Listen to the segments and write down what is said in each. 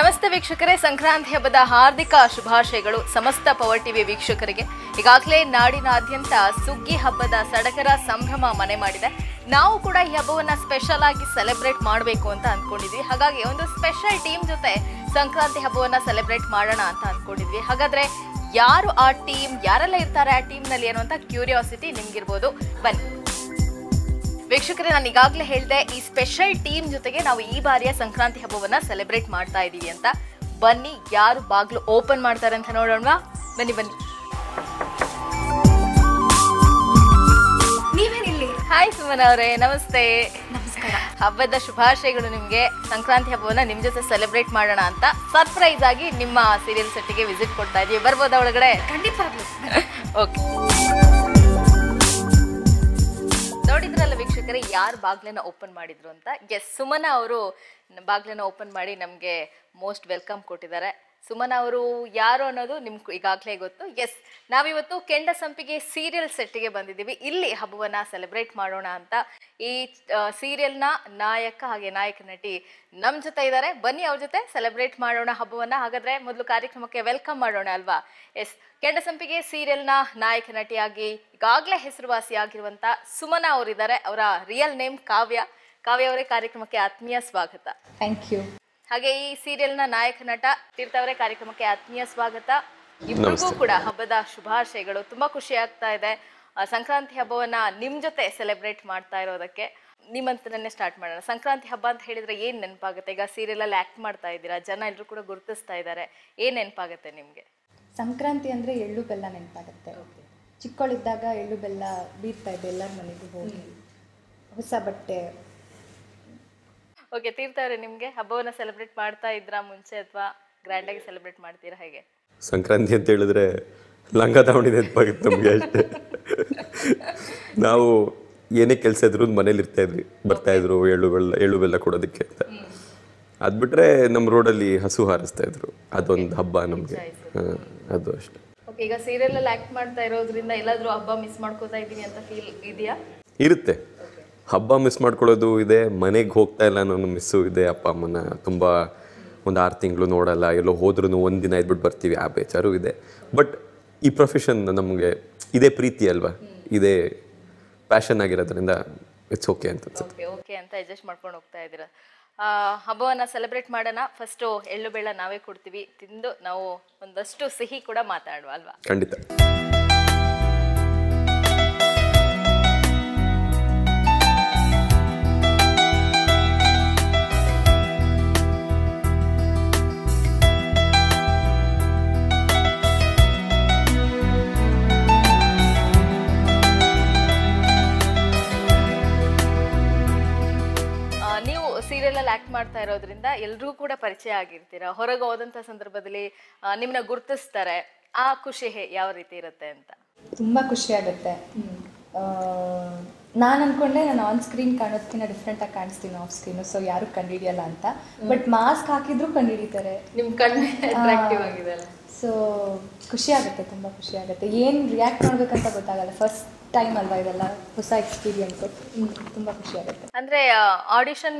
ನಮಸ್ತೆ ವೀಕ್ಷಕರೇ, ಸಂಕ್ರಾಂತಿ ಹಬ್ಬದ ಹಾರ್ದಿಕ ಶುಭಾಶಯಗಳು ಸಮಸ್ತ ಪವರ್ ಟಿವಿ ವೀಕ್ಷಕರಿಗೆ. ಈಗಾಗಲೇ ನಾಡಿನಾದ್ಯಂತ ಸುಗ್ಗಿ ಹಬ್ಬದ ಸಡಗರ ಸಂಭ್ರಮ ಮನೆ ಮಾಡಿದೆ. ನಾವು ಕೂಡ ಈ ಹಬ್ಬವನ್ನ ಸ್ಪೆಷಲ್ ಆಗಿ ಸೆಲೆಬ್ರೇಟ್ ಮಾಡಬೇಕು ಅಂತ ಅಂದ್ಕೊಂಡಿದ್ವಿ. ಹಾಗಾಗಿ ಒಂದು ಸ್ಪೆಷಲ್ ಟೀಮ್ ಜೊತೆ ಸಂಕ್ರಾಂತಿ ಹಬ್ಬವನ್ನ ಸೆಲೆಬ್ರೇಟ್ ಮಾಡೋಣ ಅಂತ ಅಂದ್ಕೊಂಡಿದ್ವಿ. ಹಾಗಾದ್ರೆ ಯಾರು ಆ ಟೀಮ್, ಯಾರೆಲ್ಲ ಇರ್ತಾರೆ ಆ ಟೀಮ್ನಲ್ಲಿ ಏನು ಅಂತ ಕ್ಯೂರಿಯಾಸಿಟಿ ನಿಮ್ಗಿರ್ಬೋದು. ಬನ್ನಿ ವೀಕ್ಷಕರೇ, ನಾನು ಈಗಾಗಲೇ ಹೇಳಿದೆ ಈ ಸ್ಪೆಷಲ್ ಟೀಮ್ ಜೊತೆಗೆ ನಾವು ಈ ಬಾರಿಯ ಸಂಕ್ರಾಂತಿ ಹಬ್ಬವನ್ನ ಸೆಲೆಬ್ರೇಟ್ ಮಾಡ್ತಾ ಇದ್ದೀವಿ ಅಂತ. ಬನ್ನಿ, ಯಾರು ಬಾಗ್ಲು ಓಪನ್ ಮಾಡ್ತಾರೆ ಅಂತ ನೋಡೋಣ. ಬನ್ನಿ ಬನ್ನಿ, ನೀವೇನಿಲ್ಲಿ? ಹಾಯ್ ಸುಮನ್ ಅವರೇ, ನಮಸ್ತೆ. ನಮಸ್ಕಾರ, ಹಬ್ಬದ ಶುಭಾಶಯಗಳು ನಿಮಗೆ. ಸಂಕ್ರಾಂತಿ ಹಬ್ಬವನ್ನ ನಿಮ್ ಜೊತೆ ಸೆಲೆಬ್ರೇಟ್ ಮಾಡೋಣ ಅಂತ ಸರ್ಪ್ರೈಸ್ ಆಗಿ ನಿಮ್ಮ ಸೀರಿಯಲ್ ಸೆಟ್ಗೆ ವಿಸಿಟ್ ಕೊಡ್ತಾ ಇದೀವಿ. ಬರ್ಬೋದಾ ಒಳಗಡೆ? ಖಂಡಿತವಾಗ್ಲೂ. ಓಕೆ, ನೋಡಿದ್ರಲ್ಲ ವೀಕ್ಷಕರೇ ಯಾರು ಬಾಗ್ಲನ್ನ ಓಪನ್ ಮಾಡಿದ್ರು ಅಂತ. ಎಸ್, ಸುಮನ ಅವರು ಬಾಗ್ಲನ್ನ ಓಪನ್ ಮಾಡಿ ನಮಗೆ ಮೋಸ್ಟ್ ವೆಲ್ಕಮ್ ಕೊಟ್ಟಿದ್ದಾರೆ. ಸುಮನ ಅವರು ಯಾರು ಅನ್ನೋದು ನಿಮ್ಗೆ ಈಗಾಗಲೇ ಗೊತ್ತು. ಎಸ್, ನಾವಿವತ್ತು ಕೆಂಡಸಂಪಿಗೆ ಸೀರಿಯಲ್ ಸೆಟ್ಗೆ ಬಂದಿದ್ದೀವಿ. ಇಲ್ಲಿ ಹಬ್ಬವನ್ನ ಸೆಲೆಬ್ರೇಟ್ ಮಾಡೋಣ ಅಂತ. ಈ ಸೀರಿಯಲ್ನ ನಾಯಕ ಹಾಗೆ ನಾಯಕ ನಟಿ ನಮ್ಮ ಜೊತೆ ಇದ್ದಾರೆ. ಬನ್ನಿ, ಅವ್ರ ಜೊತೆ ಸೆಲೆಬ್ರೇಟ್ ಮಾಡೋಣ ಹಬ್ಬವನ್ನ. ಹಾಗಾದ್ರೆ ಮೊದಲು ಕಾರ್ಯಕ್ರಮಕ್ಕೆ ವೆಲ್ಕಮ್ ಮಾಡೋಣ ಅಲ್ವಾ? ಎಸ್, ಕೆಂಡಸಂಪಿಗೆ ಸೀರಿಯಲ್ನ ನಾಯಕ ನಟಿಯಾಗಿ ಈಗಾಗಲೇ ಹೆಸರುವಾಸಿಯಾಗಿರುವಂಥ ಸುಮನ ಅವರಿದ್ದಾರೆ. ಅವರ ರಿಯಲ್ ನೇಮ್ ಕಾವ್ಯ. ಕಾವ್ಯ ಅವರೇ, ಕಾರ್ಯಕ್ರಮಕ್ಕೆ ಆತ್ಮೀಯ ಸ್ವಾಗತ. Thank you. ಹಾಗೆ ಈ ಸೀರಿಯಲ್ನ ನಾಯಕ ನಟ ತೀರ್ಥ ಅವರೇ, ಕಾರ್ಯಕ್ರಮಕ್ಕೆ ಆತ್ಮೀಯ ಸ್ವಾಗತ. ಇಬ್ಬರಿಗೂ ಕೂಡ ಹಬ್ಬದ ಶುಭಾಶಯಗಳು. ತುಂಬಾ ಖುಷಿ ಆಗ್ತಾ ಇದೆ ಸಂಕ್ರಾಂತಿ ಹಬ್ಬವನ್ನ ನಿಮ್ ಜೊತೆ ಸೆಲೆಬ್ರೇಟ್ ಮಾಡ್ತಾ ಇರೋದಕ್ಕೆ. ನಿಮ್ಮಂತರನ್ನೇ ಸ್ಟಾರ್ಟ್ ಮಾಡೋಣ. ಸಂಕ್ರಾಂತಿ ಹಬ್ಬ ಅಂತ ಹೇಳಿದ್ರೆ ಏನ್ ನೆನಪಾಗುತ್ತೆ? ಈಗ ಸೀರಿಯಲ್ ಅಲ್ಲಿ ಆಕ್ಟ್ ಮಾಡ್ತಾ ಇದ್ದೀರಾ, ಜನ ಎಲ್ಲರೂ ಕೂಡ ಗುರುತಿಸ್ತಾ ಇದ್ದಾರೆ. ಏನ್ ನೆನಪಾಗುತ್ತೆ ನಿಮ್ಗೆ? ಸಂಕ್ರಾಂತಿ ಅಂದ್ರೆ ಎಳ್ಳು ಬೆಲ್ಲ ನೆನಪಾಗುತ್ತೆ. ಚಿಕ್ಕವಳಿದ್ದಾಗ ಎಳ್ಳು ಬೆಲ್ಲ ಬೀರ್ತಾ ಇದೆ ಎಲ್ಲರ ಮನೆಗೂ ಹೋಗಿ, ಹೊಸ ಬಟ್ಟೆ. ಓಕೆ ತೀರ್ಥ ಅವರೇ, ನಿಮಗೆ ಹಬ್ಬವನ್ನ ಸೆಲೆಬ್ರೇಟ್ ಮಾಡ್ತಾ ಇದ್ರಾ ಮುಂಚೆ ಅಥವಾ ಗ್ರ್ಯಾಂಡ್ ಆಗಿ ಸೆಲೆಬ್ರೇಟ್ ಮಾಡ್ತೀರಾ ಹೇಗೆ? ಸಂಕ್ರಾಂತಿ ಅಂತ ಹೇಳಿದ್ರೆ ಲಂಗ ದಾವಣಿ ನೆನಪಾಗುತ್ತೆ ನಮಗೆ ಅಷ್ಟೇ. ನಾವು ಏನೇ ಕೆಲಸ ಇದ್ರು ಮನೇಲಿ ಇರ್ತಾ ಇದ್ವಿ, ಬರ್ತಾ ಇದ್ರು ಎಳ್ಳು ಬೆಲ್ಲ ಕೊಡೋದಕ್ಕೆ ಅಂತ. ಅದು ಬಿಟ್ರೆ ನಮ್ಮ ರೋಡಲ್ಲಿ ಹಸು ಹಾರಿಸ್ತಾ ಇದ್ರು, ಅದೊಂದು ಹಬ್ಬ ನಮಗೆ, ಅದು ಅಷ್ಟೇ. ಓಕೆ, ಈಗ ಸೀರಿಯಲ್ ಅಲ್ಲಿ ಆಕ್ಟ್ ಮಾಡ್ತಾ ಇರೋದ್ರಿಂದ ಎಲ್ಲಾದ್ರೂ ಹಬ್ಬ ಮಿಸ್ ಮಾಡ್ಕೋತಾ ಇದೀನಿ ಅಂತ ಫೀಲ್ ಇದೆಯಾ? ಇರುತ್ತೆ, ಹಬ್ಬ ಮಿಸ್ ಮಾಡ್ಕೊಳ್ಳೋದು ಇದೆ, ಮನೆಗೆ ಹೋಗ್ತಾ ಇಲ್ಲ ನಾನು ಮಿಸ್ಸು ಇದೆ. ಅಪ್ಪ ಅಮ್ಮನ ತುಂಬ ಒಂದು 6 ತಿಂಗಳು ನೋಡಲ್ಲ, ಎಲ್ಲೋ ಹೋದ್ರೂ ಒಂದು ದಿನ ಇದ್ಬಿಟ್ಟು ಬರ್ತೀವಿ, ಆ ಬೇಜಾರು ಇದೆ. ಬಟ್ ಈ ಪ್ರೊಫೆಷನ್ ನಮಗೆ ಇದೇ ಪ್ರೀತಿ ಅಲ್ವಾ, ಇದೇ ಪ್ಯಾಷನ್ ಆಗಿರೋದ್ರಿಂದ ಇಟ್ಸ್ ಓಕೆ ಅಂತ ಅನ್ಸುತ್ತೆ. ಓಕೆ ಅಂತ ಅಡ್ಜಸ್ಟ್ ಮಾಡ್ಕೊಂಡು ಹೋಗ್ತಾ ಇದ್ದೀರಾ. ಹಬ್ಬವನ್ನು ಸೆಲೆಬ್ರೇಟ್ ಮಾಡೋಣ. ಫಸ್ಟು ಎಳ್ಳು ಬೆಲ್ಲ ನಾವೇ ಕೊಡ್ತೀವಿ, ತಿಂದು ನಾವು ಒಂದಷ್ಟು ಸಿಹಿ ಕೂಡ ಮಾತಾಡುವ ಅಲ್ವಾ? ಖಂಡಿತ. ಆಕ್ಟ್ ಮಾಡ್ತಾ ಇರೋದ್ರಿಂದ ಎಲ್ರೂ ಕೂಡ ಪರಿಚಯ ಆಗಿರ್ತೀರಾ. ಹೊರಗೆ ಹೋದಂತ ಸಂದರ್ಭದಲ್ಲಿ ನಿಮ್ಮನ್ನ ಗುರುತಿಸ್ತಾರೆ, ಆ ಖುಷಿ ಯಾವ ರೀತಿ ಇರುತ್ತೆ ಅಂತ? ತುಂಬಾ ಖುಷಿ ಆಗುತ್ತೆ. ನಾನು ಅನ್ಕೊಂಡೆ ನಾನು ಆನ್ ಸ್ಕ್ರೀನ್ ಕಾಣೋದ್ಕಿಂತ ಡಿಫ್ರೆಂಟ್ ಆಗಿ ಕಾಣಿಸ್ತೀನಿ ಆಫ್ ಸ್ಕ್ರೀನ್, ಸೊ ಯಾರು ಕಂಡುಹಿಡಿಯಲ್ಲ ಅಂತ. ಬಟ್ ಮಾಸ್ಕ್ ಹಾಕಿದ್ರು ಕಂಡುಹಿಡಿತಾರೆ, ನಿಮ್ಮ ಕಣ್ಣು ಅಟ್ರಾಕ್ಟಿವ್ ಆಗಿದೆ ಅಲ್ಲ, ಸೊ ಖುಷಿ ಆಗುತ್ತೆ, ತುಂಬಾ ಖುಷಿ ಆಗುತ್ತೆ. ಏನು ರಿಯಾಕ್ಟ್ ಮಾಡ್ಬೇಕಂತ ಗೊತ್ತಾಗಲ್ಲ, ಫಸ್ಟ್ ಟೈಮ್ ಅಲ್ವಾ ಇದೆಲ್ಲ, ಹೊಸ ಎಕ್ಸ್ಪೀರಿಯನ್ಸ್, ತುಂಬಾ ಖುಷಿ ಆಗುತ್ತೆ. ಅಂದ್ರೆ ಆಡಿಷನ್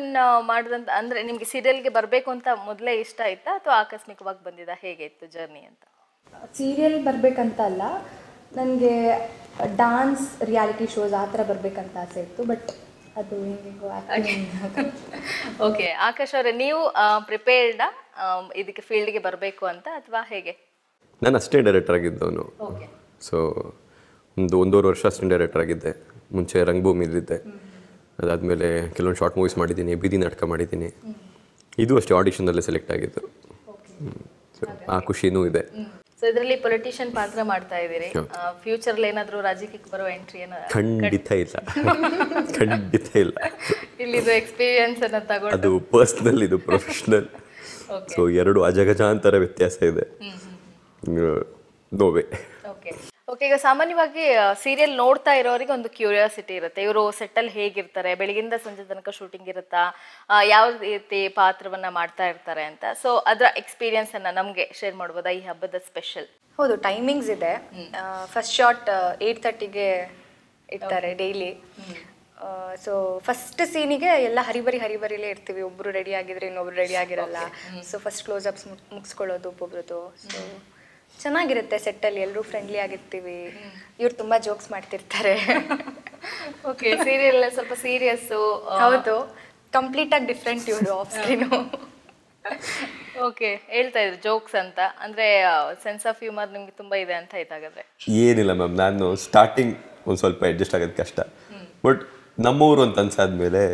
ಮಾಡಿದಂತ, ಅಂದ್ರೆ ನಿಮ್ಗೆ ಸೀರಿಯಲ್ಗೆ ಬರಬೇಕು ಅಂತ ಮೊದಲೇ ಇಷ್ಟ ಆಯ್ತಾ ಅಥವಾ ಆಕಸ್ಮಿಕವಾಗಿ ಬಂದಿದ್ದ, ಹೇಗೆ ಇತ್ತು ಜರ್ನಿ ಅಂತ? ಸೀರಿಯಲ್ ಬರ್ಬೇಕಂತ ಅಲ್ಲ, ನನಗೆ ಡಾನ್ಸ್ ರಿಯಾಲಿಟಿ ಶೋಸ್ ಆ ಥರ ಬರ್ಬೇಕಂತ ಆಸೆ ಇತ್ತು, ಬಟ್ ಅದು ಹೆಂಗಿಗೂ ಆಗ್ತಿಲ್ಲ. ಓಕೆ, ಆಕಾಶ್ ಅವರೇ, ನೀವು ಪ್ರಿಪೇರ್ಡ್ ಇದಕ್ಕೆ ಫೀಲ್ಡ್ಗೆ ಬರಬೇಕು ಅಂತ ಅಥವಾ ಹೇಗೆ? ನಾನು ಅಸಿಸ್ಟೆಂಟ್ ಡೈರೆಕ್ಟರ್ ಆಗಿದ್ದವನು, ಸೊ ಒಂದು 1.5 ವರ್ಷ ಅಸಿಸ್ಟೆಂಟ್ ಡೈರೆಕ್ಟರ್ ಆಗಿದ್ದೆ. ಮುಂಚೆ ರಂಗಭೂಮಿಲಿದ್ದೆ, ಅದಾದಮೇಲೆ ಕೆಲವೊಂದು ಶಾರ್ಟ್ ಮೂವೀಸ್ ಮಾಡಿದ್ದೀನಿ, ಬೀದಿ ನಾಟಕ ಮಾಡಿದ್ದೀನಿ. ಇದು ಅಷ್ಟೇ ಆಡಿಷನಲ್ಲೇ ಸೆಲೆಕ್ಟ್ ಆಗಿದ್ದು, ಆ ಖುಷಿನೂ ಇದೆ. ಸೊ ಇದರಲ್ಲಿ ಪೊಲಿಟಿಷಿಯನ್ ಪಾತ್ರ ಮಾಡ್ತಾ ಇದ್ದೀರಿ, ಫ್ಯೂಚರಲ್ಲಿ ಏನಾದರೂ ರಾಜಕೀಯಕ್ಕೆ ಬರೋ ಎಂಟ್ರಿ ಏನೋ? ಖಂಡಿತ ಇಲ್ಲ. ಇಲ್ಲಿದು ಎಕ್ಸ್ಪೀರಿಯನ್ಸ್ ಅನ್ನ ತಗೊಂಡು ಅದು ಪರ್ಸನಲ್, ಇದು ಪ್ರೊಫೆಷನಲ್, ಸೊ ಎರಡು ಅಜಗಜಾಂತರ ವ್ಯತ್ಯಾಸ ಇದೆ. ನೋವೇ. ಓಕೆ, ಈಗ ಸಾಮಾನ್ಯವಾಗಿ ಸೀರಿಯಲ್ ನೋಡ್ತಾ ಇರೋರಿಗೆ ಒಂದು ಕ್ಯೂರಿಯಾಸಿಟಿ ಇರುತ್ತೆ, ಇವರು ಸೆಟ್ಟಲ್ಲಿ ಹೇಗಿರ್ತಾರೆ, ಬೆಳಗಿಂದ ಸಂಜೆ ತನಕ ಶೂಟಿಂಗ್ ಇರುತ್ತಾ, ಯಾವ ರೀತಿ ಪಾತ್ರವನ್ನ ಮಾಡ್ತಾ ಇರ್ತಾರೆ ಅಂತ. ಸೊ ಅದರ ಎಕ್ಸ್ಪೀರಿಯನ್ಸ್ ಅನ್ನ ನಮಗೆ ಶೇರ್ ಮಾಡ್ಬೋದಾ ಈ ಹಬ್ಬದ ಸ್ಪೆಷಲ್? ಹೌದು, ಟೈಮಿಂಗ್ಸ್ ಇದೆ. ಫಸ್ಟ್ ಶಾಟ್ 8:30ಗೆ ಇಡ್ತಾರೆ daily, So first scene ge ella hari bari le irtivi obru ready agidre inobru ready agiralla so first close ups mugiskolodu obobrudu so ಚೆನ್ನಾಗಿರುತ್ತೆ ಸೆಟ್ ಅಲ್ಲಿ ಎಲ್ಲರೂ ಫ್ರೆಂಡ್ಲಿ ಆಗಿರ್ತೀವಿ ಇವರು ತುಂಬಾ ಜೋಕ್ಸ್ ಮಾಡ್ತಿರ್ತಾರೆ ಓಕೆ ಸೀರಿಯಲ್ ಅಲ್ಲಿ ಸ್ವಲ್ಪ ಸೀರಿಯಸ್ ಹೌದು ಕಂಪ್ಲೀಟ್ ಆಗಿ ಡಿಫರೆಂಟ್ ಇವರು ಆಫ್ ಸ್ಕ್ರೀನ್ ಓಕೆ ಹೇಳ್ತಾ ಇದ್ರು ಜೋಕ್ಸ್ ಅಂತ ಅಂದ್ರೆ ಸೆನ್ಸ್ ಆಫ್ ಹ್ಯೂಮರ್ ನಿಮಗೆ ತುಂಬಾ ಇದೆ ಅಂತ ಇದಾಗಾದ್ರೆ ಏನಿಲ್ಲ ಮ್ಯಾಮ್ ನಾನು ಸ್ಟಾರ್ಟಿಂಗ್ ಒಂದು ಸ್ವಲ್ಪ ಅಡ್ಜಸ್ಟ್ ಆಗೋದು ಕಷ್ಟ ಬಟ್ ನಮ್ಮೂರು ಅಂತ ಅನ್ಸಾದ್ಮೇಲೆ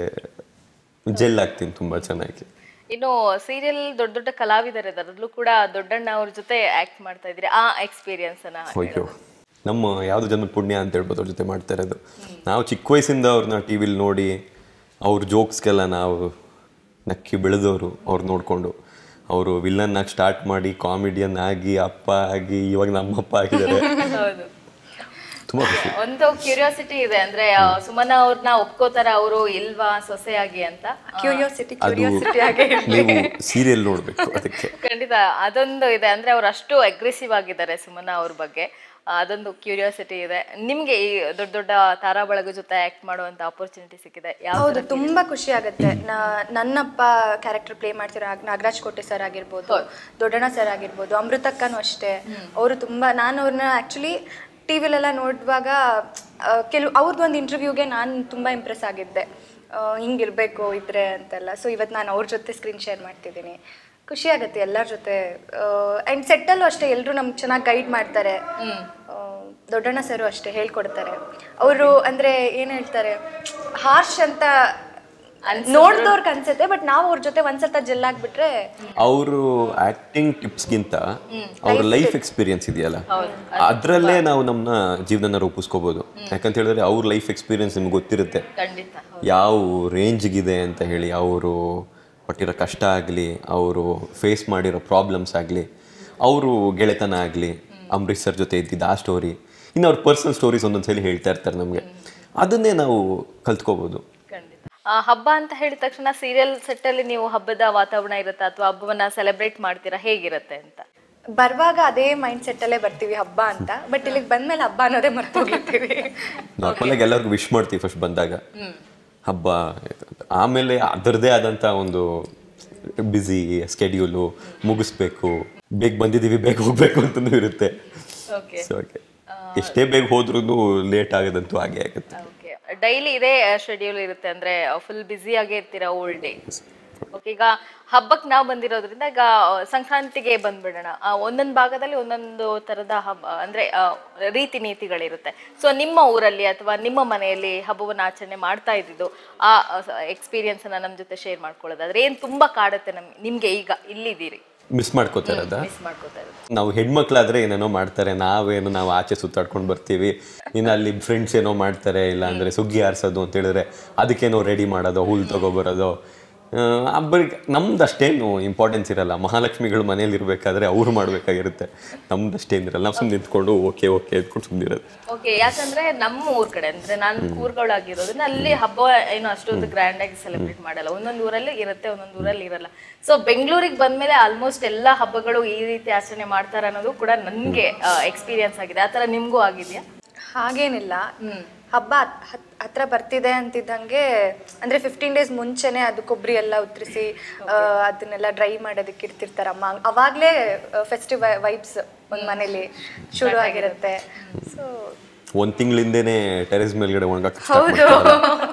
ಜೆಲ್ ಆಗ್ತೀನಿ ತುಂಬಾ ಚೆನ್ನಾಗಿ ಇನ್ನು ಸೀರಿಯಲ್ ದೊಡ್ಡ ದೊಡ್ಡ ಕಲಾವಿದರು ಇದ್ದಾರೆ ಅದರಲ್ಲೂ ಕೂಡ ದೊಡ್ಡಣ್ಣ ಅವ್ರ ಜೊತೆ ಆಕ್ಟ್ ಮಾಡ್ತಾ ಇದ್ರಿ ಆ ಎಕ್ಸ್ಪೀರಿಯನ್ಸ್ ಅನ್ನ ಹೇಳಿ ನಮ್ಮ ಯಾವ್ದು ಜನ ಪುಣ್ಯ ಅಂತ ಹೇಳ್ಬೋದು ಅವ್ರ ಜೊತೆ ಮಾಡ್ತಾ ಇರೋದು ನಾವು ಚಿಕ್ಕ ವಯಸ್ಸಿಂದ ಅವ್ರನ್ನ ಟಿ ವಿಲಿ ನೋಡಿ ಅವ್ರ ಜೋಕ್ಸ್ಗೆಲ್ಲ ನಾವು ನಕ್ಕಿ ಬೆಳೆದವರು ಅವ್ರು ನೋಡಿಕೊಂಡು ಅವರು ವಿಲನ್ ಆಗಿ ಸ್ಟಾರ್ಟ್ ಮಾಡಿ ಕಾಮಿಡಿಯನ್ ಆಗಿ ಅಪ್ಪ ಆಗಿ ಇವಾಗ ನಮ್ಮಪ್ಪ ಆಗಿದ್ದಾರೆ ಒಂದು ಕ್ಯೂರಿಯಾಸಿಟಿ ಇದೆ ಅಂದ್ರೆ ಸುಮನ ಅವ್ರನ್ನ ಒಪ್ಕೋತಾರ ಅವರು ಇಲ್ವಾ ಸೊಸೆಯಾಗಿ ಅಂತ ಕ್ಯೂರಿಯಾಸಿಟಿ ಆಗಿ ನೀವು ಸೀರಿಯಲ್ ನೋಡಬೇಕು ಅದಕ್ಕೆ ಖಂಡಿತ ಅದೊಂದು ಇದೆ ಅಂದ್ರೆ ಅವರು ಅಷ್ಟು ಅಗ್ರೆಸಿವ್ ಆಗಿದ್ದಾರೆ ಸುಮನ ಅವ್ರ ಬಗ್ಗೆ ಅದೊಂದು ಕ್ಯೂರಿಯಾಸಿಟಿ ಇದೆ ನಿಮ್ಗೆ ಈ ದೊಡ್ಡ ದೊಡ್ಡ ತಾರಾ ಬಳಗ ಜೊತೆ ಆಕ್ಟ್ ಮಾಡುವಂತ ಆಪರ್ಚುನಿಟಿ ಸಿಕ್ಕಿದೆ ಯಾವುದು ತುಂಬಾ ಖುಷಿ ಆಗುತ್ತೆ ನನ್ನಪ್ಪ ಕ್ಯಾರೆಕ್ಟರ್ ಪ್ಲೇ ಮಾಡ್ತಿರೋ ನಾಗರಾಜ್ ಕೋಟೆ ಸರ್ ಆಗಿರ್ಬೋದು ದೊಡ್ಡಣ್ಣ ಸರ್ ಆಗಿರ್ಬೋದು ಅಮೃತಕ್ಕನೂ ಅಷ್ಟೇ ಅವರು ತುಂಬಾ ನಾನು ಅವ್ರನ್ನ ಆಕ್ಚುಲಿ ಟಿ ವಿಲೆಲ್ಲ ನೋಡುವಾಗ ಕೆಲವು ಅವ್ರದ್ದೊಂದು ಇಂಟರ್ವ್ಯೂಗೆ ನಾನು ತುಂಬ ಇಂಪ್ರೆಸ್ ಆಗಿದ್ದೆ ಹಿಂಗಿರಬೇಕು ಇದ್ರೆ ಅಂತೆಲ್ಲ ಸೊ ಇವತ್ತು ನಾನು ಅವ್ರ ಜೊತೆ ಸ್ಕ್ರೀನ್ ಶೇರ್ ಮಾಡ್ತಿದ್ದೀನಿ ಖುಷಿಯಾಗುತ್ತೆ ಎಲ್ಲರ ಜೊತೆ ಆ್ಯಂಡ್ ಸೆಟ್ಟಲ್ಲೂ ಅಷ್ಟೇ ಎಲ್ಲರೂ ನಮ್ಗೆ ಚೆನ್ನಾಗಿ ಗೈಡ್ ಮಾಡ್ತಾರೆ ದೊಡ್ಡಣ್ಣ ಸರು ಅಷ್ಟೇ ಹೇಳ್ಕೊಡ್ತಾರೆ ಅವರು ಅಂದರೆ ಏನು ಹೇಳ್ತಾರೆ ಹಾರ್ಶ್ ಅಂತ ನೋಡಿದವ್ರಿಗೆ ಅನ್ಸುತ್ತೆ ಬಟ್ ನಾವು ಅವ್ರ ಜೊತೆ ಒಂದ್ಸತ ಜೆಲ್ಲಾಗ್ಬಿಟ್ರೆ ಅವರು ಆಕ್ಟಿಂಗ್ ಟಿಪ್ಸ್ಗಿಂತ ಅವ್ರ ಲೈಫ್ ಎಕ್ಸ್ಪೀರಿಯನ್ಸ್ ಇದೆಯಲ್ಲ ಅದರಲ್ಲೇ ನಾವು ನಮ್ಮ ಜೀವನ ರೂಪಿಸ್ಕೋಬಹುದು ಯಾಕಂತ ಹೇಳಿದ್ರೆ ಅವ್ರ ಲೈಫ್ ಎಕ್ಸ್ಪೀರಿಯನ್ಸ್ ನಿಮ್ಗೆ ಗೊತ್ತಿರುತ್ತೆ ಯಾವ ರೇಂಜ್ಗಿದೆ ಅಂತ ಹೇಳಿ ಅವರು ಪಟ್ಟಿರೋ ಕಷ್ಟ ಆಗಲಿ ಅವರು ಫೇಸ್ ಮಾಡಿರೋ ಪ್ರಾಬ್ಲಮ್ಸ್ ಆಗಲಿ ಅವರು ಗೆಳೆತನ ಆಗಲಿ ಅಂಬರೀಶ್ ಸರ್ ಜೊತೆ ಇದ್ದಿದ್ದ ಆ ಸ್ಟೋರಿ ಇನ್ನು ಅವ್ರ ಪರ್ಸನಲ್ ಸ್ಟೋರೀಸ್ ಒಂದೊಂದ್ಸಲಿ ಹೇಳ್ತಾ ಇರ್ತಾರೆ ನಮಗೆ ಅದನ್ನೇ ನಾವು ಕಲ್ತ್ಕೋಬಹುದು ಹಬ್ಬ ಅಂತ ಹೇಳಿದ ತಕ್ಷಣ ಸೀರಿಯಲ್ ಸೆಟ್ ಅಲ್ಲಿ ನೀವು ಹಬ್ಬದ ವಾತಾವರಣ ಇರುತ್ತಾ ಅಥವಾ ಹಬ್ಬವನ್ನ ಸೆಲೆಬ್ರೇಟ್ ಮಾಡ್ತೀರಾ ಹೇಗಿರುತ್ತೆ ಅಂತ ಬರುವಾಗ ಅದೇ ಮೈಂಡ್ ಸೆಟ್ ಅಲ್ಲೇ ಬರ್ತೀವಿ ಹಬ್ಬ ಅಂತ ಬಟ್ ಇಲ್ಲಿಗೆ ಬಂದ್ಮೇಲೆ ಹಬ್ಬ ಅನ್ನೋದೇ ಮರ್ತೋಗಿರ್ತೀವಿ ನಾರ್ಮಲ್ ಆಗಿ ಎಲ್ಲರಿಗೂ ವಿಶ್ ಮಾಡ್ತೀವಿ ಫಸ್ಟ್ ಬಂದಾಗ ಹಬ್ಬ ಆಮೇಲೆ ಅದರದೇ ಆದಂತ ಒಂದು ಬಿಸಿ ಸ್ಕೆಡ್ಯೂಲು ಮುಗಿಸ್ಬೇಕು ಬೇಗ ಬಂದಿದ್ದೀವಿ ಬೇಗ ಹೋಗ್ಬೇಕು ಅಂತಂದು ಇರುತ್ತೆ ಎಷ್ಟೇ ಬೇಗ ಹೋದ್ರೂ ಲೇಟ್ ಆಗೋದಂತೂ ಹಾಗೆ ಆಗುತ್ತೆ ಡೈಲಿ ಇದೇ ಶೆಡ್ಯೂಲ್ ಇರುತ್ತೆ ಅಂದ್ರೆ ಫುಲ್ ಬ್ಯುಸಿ ಆಗೇ ಇರ್ತೀರಾ ಓಲ್ಡ್ ಡೇ ಓಕೆ ಈಗ ಹಬ್ಬಕ್ಕೆ ನಾವು ಬಂದಿರೋದ್ರಿಂದ ಈಗ ಸಂಕ್ರಾಂತಿಗೆ ಬಂದ್ಬಿಡೋಣ ಒಂದೊಂದು ಭಾಗದಲ್ಲಿ ಒಂದೊಂದು ಥರದ ಹಬ್ಬ ಅಂದರೆ ರೀತಿ ನೀತಿಗಳಿರುತ್ತೆ ಸೊ ನಿಮ್ಮ ಊರಲ್ಲಿ ಅಥವಾ ನಿಮ್ಮ ಮನೆಯಲ್ಲಿ ಹಬ್ಬವನ್ನು ಆಚರಣೆ ಮಾಡ್ತಾ ಇದ್ದಿದ್ದು ಆ ಎಕ್ಸ್ಪೀರಿಯನ್ಸನ್ನು ನಮ್ಮ ಜೊತೆ ಶೇರ್ ಮಾಡ್ಕೊಳ್ಳೋದಾದ್ರೆ ಏನು ತುಂಬ ಕಾಡುತ್ತೆ ನಿಮಗೆ ಈಗ ಇಲ್ಲಿದ್ದೀರಿ ಮಿಸ್ ಮಾಡ್ಕೋತಾ ಇರೋದ ನಾವು ಹೆಣ್ಮಕ್ಳಾದ್ರೆ ಏನೇನೋ ಮಾಡ್ತಾರೆ ನಾವೇನೋ ನಾವು ಆಚೆ ಸುತ್ತಾಡ್ಕೊಂಡು ಬರ್ತೀವಿ ಇನ್ನು ಅಲ್ಲಿ ಫ್ರೆಂಡ್ಸ್ ಏನೋ ಮಾಡ್ತಾರೆ ಇಲ್ಲ ಅಂದರೆ ಸುಗ್ಗಿ ಆರಿಸೋದು ಅಂತ ಹೇಳಿದ್ರೆ ಅದಕ್ಕೇನೋ ರೆಡಿ ಮಾಡೋದು ಹುಲ್ಲು ತಗೊಬರೋದು ಹಬ್ಬರಿಗೆ ನಮ್ದು ಅಷ್ಟೇನು ಇಂಪಾರ್ಟೆನ್ಸ್ ಇರಲ್ಲ ಮಹಾಲಕ್ಷ್ಮಿಗಳು ಮನೇಲಿ ಇರಬೇಕಾದ್ರೆ ಅವ್ರು ಮಾಡಬೇಕಾಗಿರುತ್ತೆ ನಮ್ದು ಅಷ್ಟೇನಿರಲ್ಲ ನಾವು ಸುಮ್ಮನೆ ನಿಂತ್ಕೊಂಡು ಓಕೆ ಓಕೆ ಅಂದ್ಕೊಂಡು ಸುಮ್ಮನಿರೋದು ಓಕೆ ಯಾಕಂದರೆ ನಮ್ಮ ಊರ ಕಡೆ ಅಂದರೆ ನಾನು ಊರುಗಳಾಗಿರೋದ್ರಿಂದ ಅಲ್ಲಿ ಹಬ್ಬ ಏನು ಅಷ್ಟೊಂದು ಗ್ರ್ಯಾಂಡಾಗಿ ಸೆಲೆಬ್ರೇಟ್ ಮಾಡಲ್ಲ ಒಂದೊಂದು ಊರಲ್ಲಿ ಇರುತ್ತೆ ಒಂದೊಂದು ಊರಲ್ಲಿ ಇರಲ್ಲ ಸೊ ಬೆಂಗಳೂರಿಗೆ ಬಂದಮೇಲೆ ಆಲ್ಮೋಸ್ಟ್ ಎಲ್ಲ ಹಬ್ಬಗಳು ಈ ರೀತಿ ಆಚರಣೆ ಮಾಡ್ತಾರೆ ಅನ್ನೋದು ಕೂಡ ನನಗೆ ಎಕ್ಸ್ಪೀರಿಯನ್ಸ್ ಆಗಿದೆ ಆ ಥರ ನಿಮಗೂ ಆಗಿದೆಯಾ ಹಾಗೇನಿಲ್ಲ ಹಬ್ಬ ಹತ್ರ ಬರ್ತಿದೆ ಅಂತಿದ್ದಂಗೆ ಅಂದರೆ 15 days ಮುಂಚೆನೆ ಅದು ಕೊಬ್ಬರಿ ಎಲ್ಲ ಉತ್ತರಿಸಿ ಅದನ್ನೆಲ್ಲ ಡ್ರೈ ಮಾಡೋದಕ್ಕೆ ಇರ್ತಿರ್ತಾರಮ್ಮ ಅವಾಗಲೇ ಫೆಸ್ಟಿವ್ ವೈಬ್ಸ್ ಒಂದು ಮನೇಲಿ ಶುರು ಆಗಿರುತ್ತೆ ಸೊ ಒಂದು ತಿಂಗಳಿಂದೇನೆ ಟೆರೆಸ್ ಮೇಲ್ಗಡೆ ಒಣಗಾಕ ಹೌದು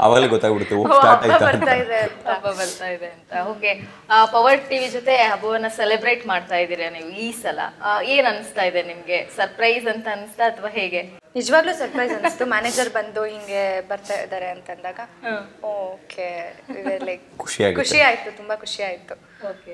ಅವಾಗಲೇ ಗೊತ್ತಾಗ್ಬಿಡುತ್ತೆ ಬರ್ತಾ ಇದೆ ಅಂತ ಓಕೆ ಪವರ್ ಟಿವಿ ಜೊತೆ ಹಬ್ಬವನ್ನ ಸೆಲೆಬ್ರೇಟ್ ಮಾಡ್ತಾ ಇದ್ದೀರಾ ನೀವು ಈ ಸಲ ಏನ್ ಅನಿಸ್ತಾ ಇದೆ ನಿಮ್ಗೆ ಸರ್ಪ್ರೈಸ್ ಅಂತ ಅನಿಸ್ತಾ ಅಥವಾ ಹೇಗೆ ನಿಜವಾಗ್ಲೂ ಸರ್ಪ್ರೈಸ್ ಅನಿಸ್ತು ಮ್ಯಾನೇಜರ್ ಬಂದು ಹಿಂಗೆ ಬರ್ತಾ ಇದ್ದಾರೆ ಅಂತ ಅಂದಾಗ ಓಕೆ ಲೈಕ್ ಖುಷಿ ಆಯ್ತು ತುಂಬಾ ಖುಷಿ ಆಯ್ತು ಓಕೆ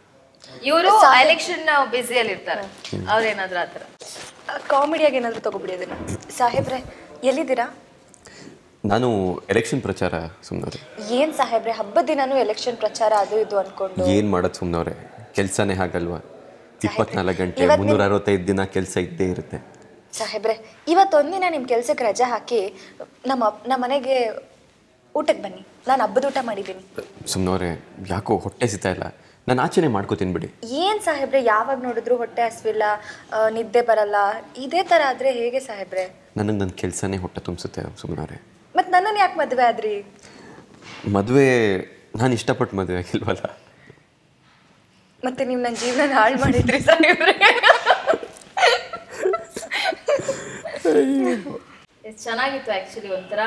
ಇವರು ಎಲೆಕ್ಷನ್ ಬ್ಯುಸಿಯಲ್ಲಿ ಇರ್ತಾರೆ ಅವ್ರೇನಾದ್ರು ಆ ಥರ ಕಾಮಿಡಿಯಾಗಿ ಏನಾದ್ರು ತಗೊಬಿಡಿ ಅದನ್ನ ಸಾಹೇಬ್ರೆ ಎಲ್ಲಿದ್ದೀರಾ Nanu election prachara sumnare. Yen sahebre habbadinanu election prachara adu idu ankondo. Yen madad sumnare. Kelsane hagalva. 24 ಗಂಟೆ 365 ದಿನ ಕೆಲಸ ಇದ್ದೇ ಇರುತ್ತೆ ಸಾಹೇಬ್ರೆ ಇವತ್ತು ಒಂದಿನ ನಿಮ್ಮ ಕೆಲಸಕ್ಕೆ ರಜಾ ಹಾಕಿ ನಮ್ಮ ಮನೆಗೆ ಊಟಕ್ಕೆ ಬನ್ನಿ ನಾನು ಹಬ್ಬದ ಊಟ ಮಾಡಿದೀನಿ ಸುಮ್ಮನೋರೆ ಯಾಕೋ ಹೊಟ್ಟೆ ಸಿತಾ ಇಲ್ಲ ನಾನು ಆಚನೆ ಮಾಡ್ಕೊತೀನಿ ಬಿಡಿ ಏನು ಸಾಹೇಬ್ರೆ ಯಾವಾಗ ನೋಡಿದ್ರು ಹೊಟ್ಟೆ ಹಸಿವಿಲ್ಲ ನಿದ್ದೆ ಬರಲ್ಲ ಇದೇ ತರ ಆದ್ರೆ ಹೇಗೆ ಸಾಹೇಬ್ರೆ ನನಗೆ ನನ್ನ ಕೆಲಸನೇ ಹೊಟ್ಟೆ ತುಂಬಿಸುತ್ತೆ ಸುಮ್ಮನೋರೆ ಮತ್ತೆ ನನ್ನನ್ನ ಯಾಕೆ ಮದುವೆ ಆದ್ರಿ ಮದುವೆ ನಾನು ಇಷ್ಟಪಟ್ಟು ಮದುವೆ ಆಗಿಲ್ವಲ್ಲ ಮತ್ತೆ ನೀವು ನನ್ನ ಜೀವನ ಹಾಳು ಮಾಡಿದ್ರಿ ಸಾಹೇಬ್ರೆ ಚೆನ್ನಾಗಿತ್ತು ಆಕ್ಚುಲಿ ಒಂಥರ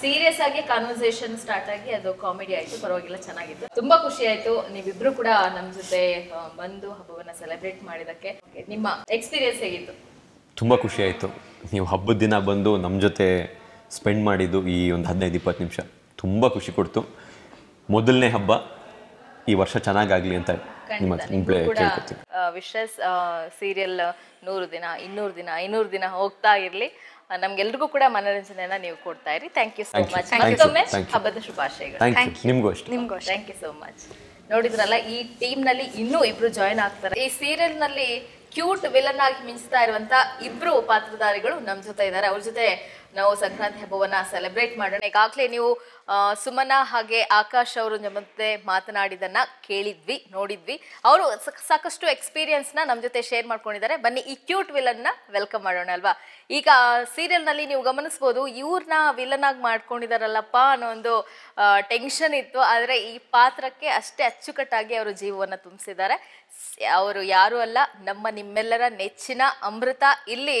ಸೀರಿಯಸ್ ಆಗಿ ಕಾನ್ವರ್ಸೇಷನ್ ಸ್ಟಾರ್ಟ್ ಆಗಿ ಅದು ಕಾಮಿಡಿ ಆಯಿತು ಪರವಾಗಿಲ್ಲ ಚೆನ್ನಾಗಿತ್ತು ತುಂಬಾ ಖುಷಿ ಆಯಿತು ನೀವಿಬ್ರು ಕೂಡ ನಮ್ಮ ಜೊತೆ ಬಂದು ಹಬ್ಬವನ್ನು ಸೆಲೆಬ್ರೇಟ್ ಮಾಡಿದಕ್ಕೆ ನಿಮ್ಮ ಎಕ್ಸ್ಪೀರಿಯನ್ಸ್ ಹೇಗಿತ್ತು ತುಂಬಾ ಖುಷಿ ಆಯಿತು ನೀವು ಹಬ್ಬದ ದಿನ ಬಂದು ನಮ್ಮ ಜೊತೆ ಸ್ಪೆಂಡ್ ಮಾಡಿದ್ದು ಈ ಒಂದು 15-20 ನಿಮಿಷ ತುಂಬಾ ಖುಷಿ ಕೊಡ್ತು ಮೊದಲನೇ ಹಬ್ಬ ಈ ವರ್ಷ ಚೆನ್ನಾಗಾಗಲಿ ಅಂತ ವಿಶಸ್ ಸೀರಿಯಲ್ 100 ದಿನ 200 ದಿನ 500 ದಿನ ಹೋಗ್ತಾ ಇರಲಿ ನಮಗೆಲ್ಲರಿಗೂ ಕೂಡ ಮನರಂಜನೆಯನ್ನು ನೀವು ಕೊಡ್ತಾ ಇರಿ ಥ್ಯಾಂಕ್ ಯು ಸೋ ಮಚ್ ಮತ್ತೊಮ್ಮೆ ಹಬ್ಬದ ಶುಭಾಶಯಗಳು ಥ್ಯಾಂಕ್ ಯು ನಿಮಗೂ ಅಷ್ಟೇ ಥ್ಯಾಂಕ್ ಯು ಸೋ ಮಚ್ ನೋಡಿದ್ರಲ್ಲ ಈ ಟೀಮ್ ನಲ್ಲಿ ಇನ್ನೂ ಇಬ್ರು ಜಾಯಿನ್ ಆಗ್ತಾರೆ ಈ ಸೀರಿಯಲ್ ನಲ್ಲಿ ಕ್ಯೂಟ್ ವಿಲನ್ ಆಗಿ ಮಿಂಚ್ತಾ ಇರುವಂತ ಇಬ್ರು ಪಾತ್ರಧಾರಿಗಳು ನಮ್ಮ ಜೊತೆ ಇದ್ದಾರೆ ಅವ್ರ ಜೊತೆ ನಾವು ಸಂಕ್ರಾಂತಿ ಹಬ್ಬವನ್ನ ಸೆಲೆಬ್ರೇಟ್ ಮಾಡೋಣ ಈಗಾಗಲೇ ನೀವು ಸುಮನಾ ಹಾಗೆ ಆಕಾಶ್ ಅವರು ಜೊತೆ ಮಾತನಾಡಿದನ್ನ ಕೇಳಿದ್ವಿ ನೋಡಿದ್ವಿ ಅವರು ಸಾಕಷ್ಟು ಎಕ್ಸ್ಪೀರಿಯನ್ಸ್ನ ನಮ್ಮ ಜೊತೆ ಶೇರ್ ಮಾಡ್ಕೊಂಡಿದ್ದಾರೆ ಬನ್ನಿ ಈ ಕ್ಯೂಟ್ ವಿಲನ್ನ ವೆಲ್ಕಮ್ ಮಾಡೋಣ ಅಲ್ವಾ ಈಗ ಸೀರಿಯಲ್ನಲ್ಲಿ ನೀವು ಗಮನಿಸ್ಬೋದು ಇವ್ರನ್ನ ವಿಲನ್ ಆಗಿ ಮಾಡ್ಕೊಂಡಿದಾರಲ್ಲಪ್ಪ ಅನ್ನೋ ಒಂದು ಟೆನ್ಷನ್ ಇತ್ತು ಆದರೆ ಈ ಪಾತ್ರಕ್ಕೆ ಅಷ್ಟೇ ಅಚ್ಚುಕಟ್ಟಾಗಿ ಅವರು ಜೀವವನ್ನು ತುಂಬಿಸಿದ್ದಾರೆ ಅವರು ಯಾರು ಅಲ್ಲ ನಮ್ಮ ನಿಮ್ಮೆಲ್ಲರ ನೆಚ್ಚಿನ ಅಮೃತ ಇಲ್ಲಿ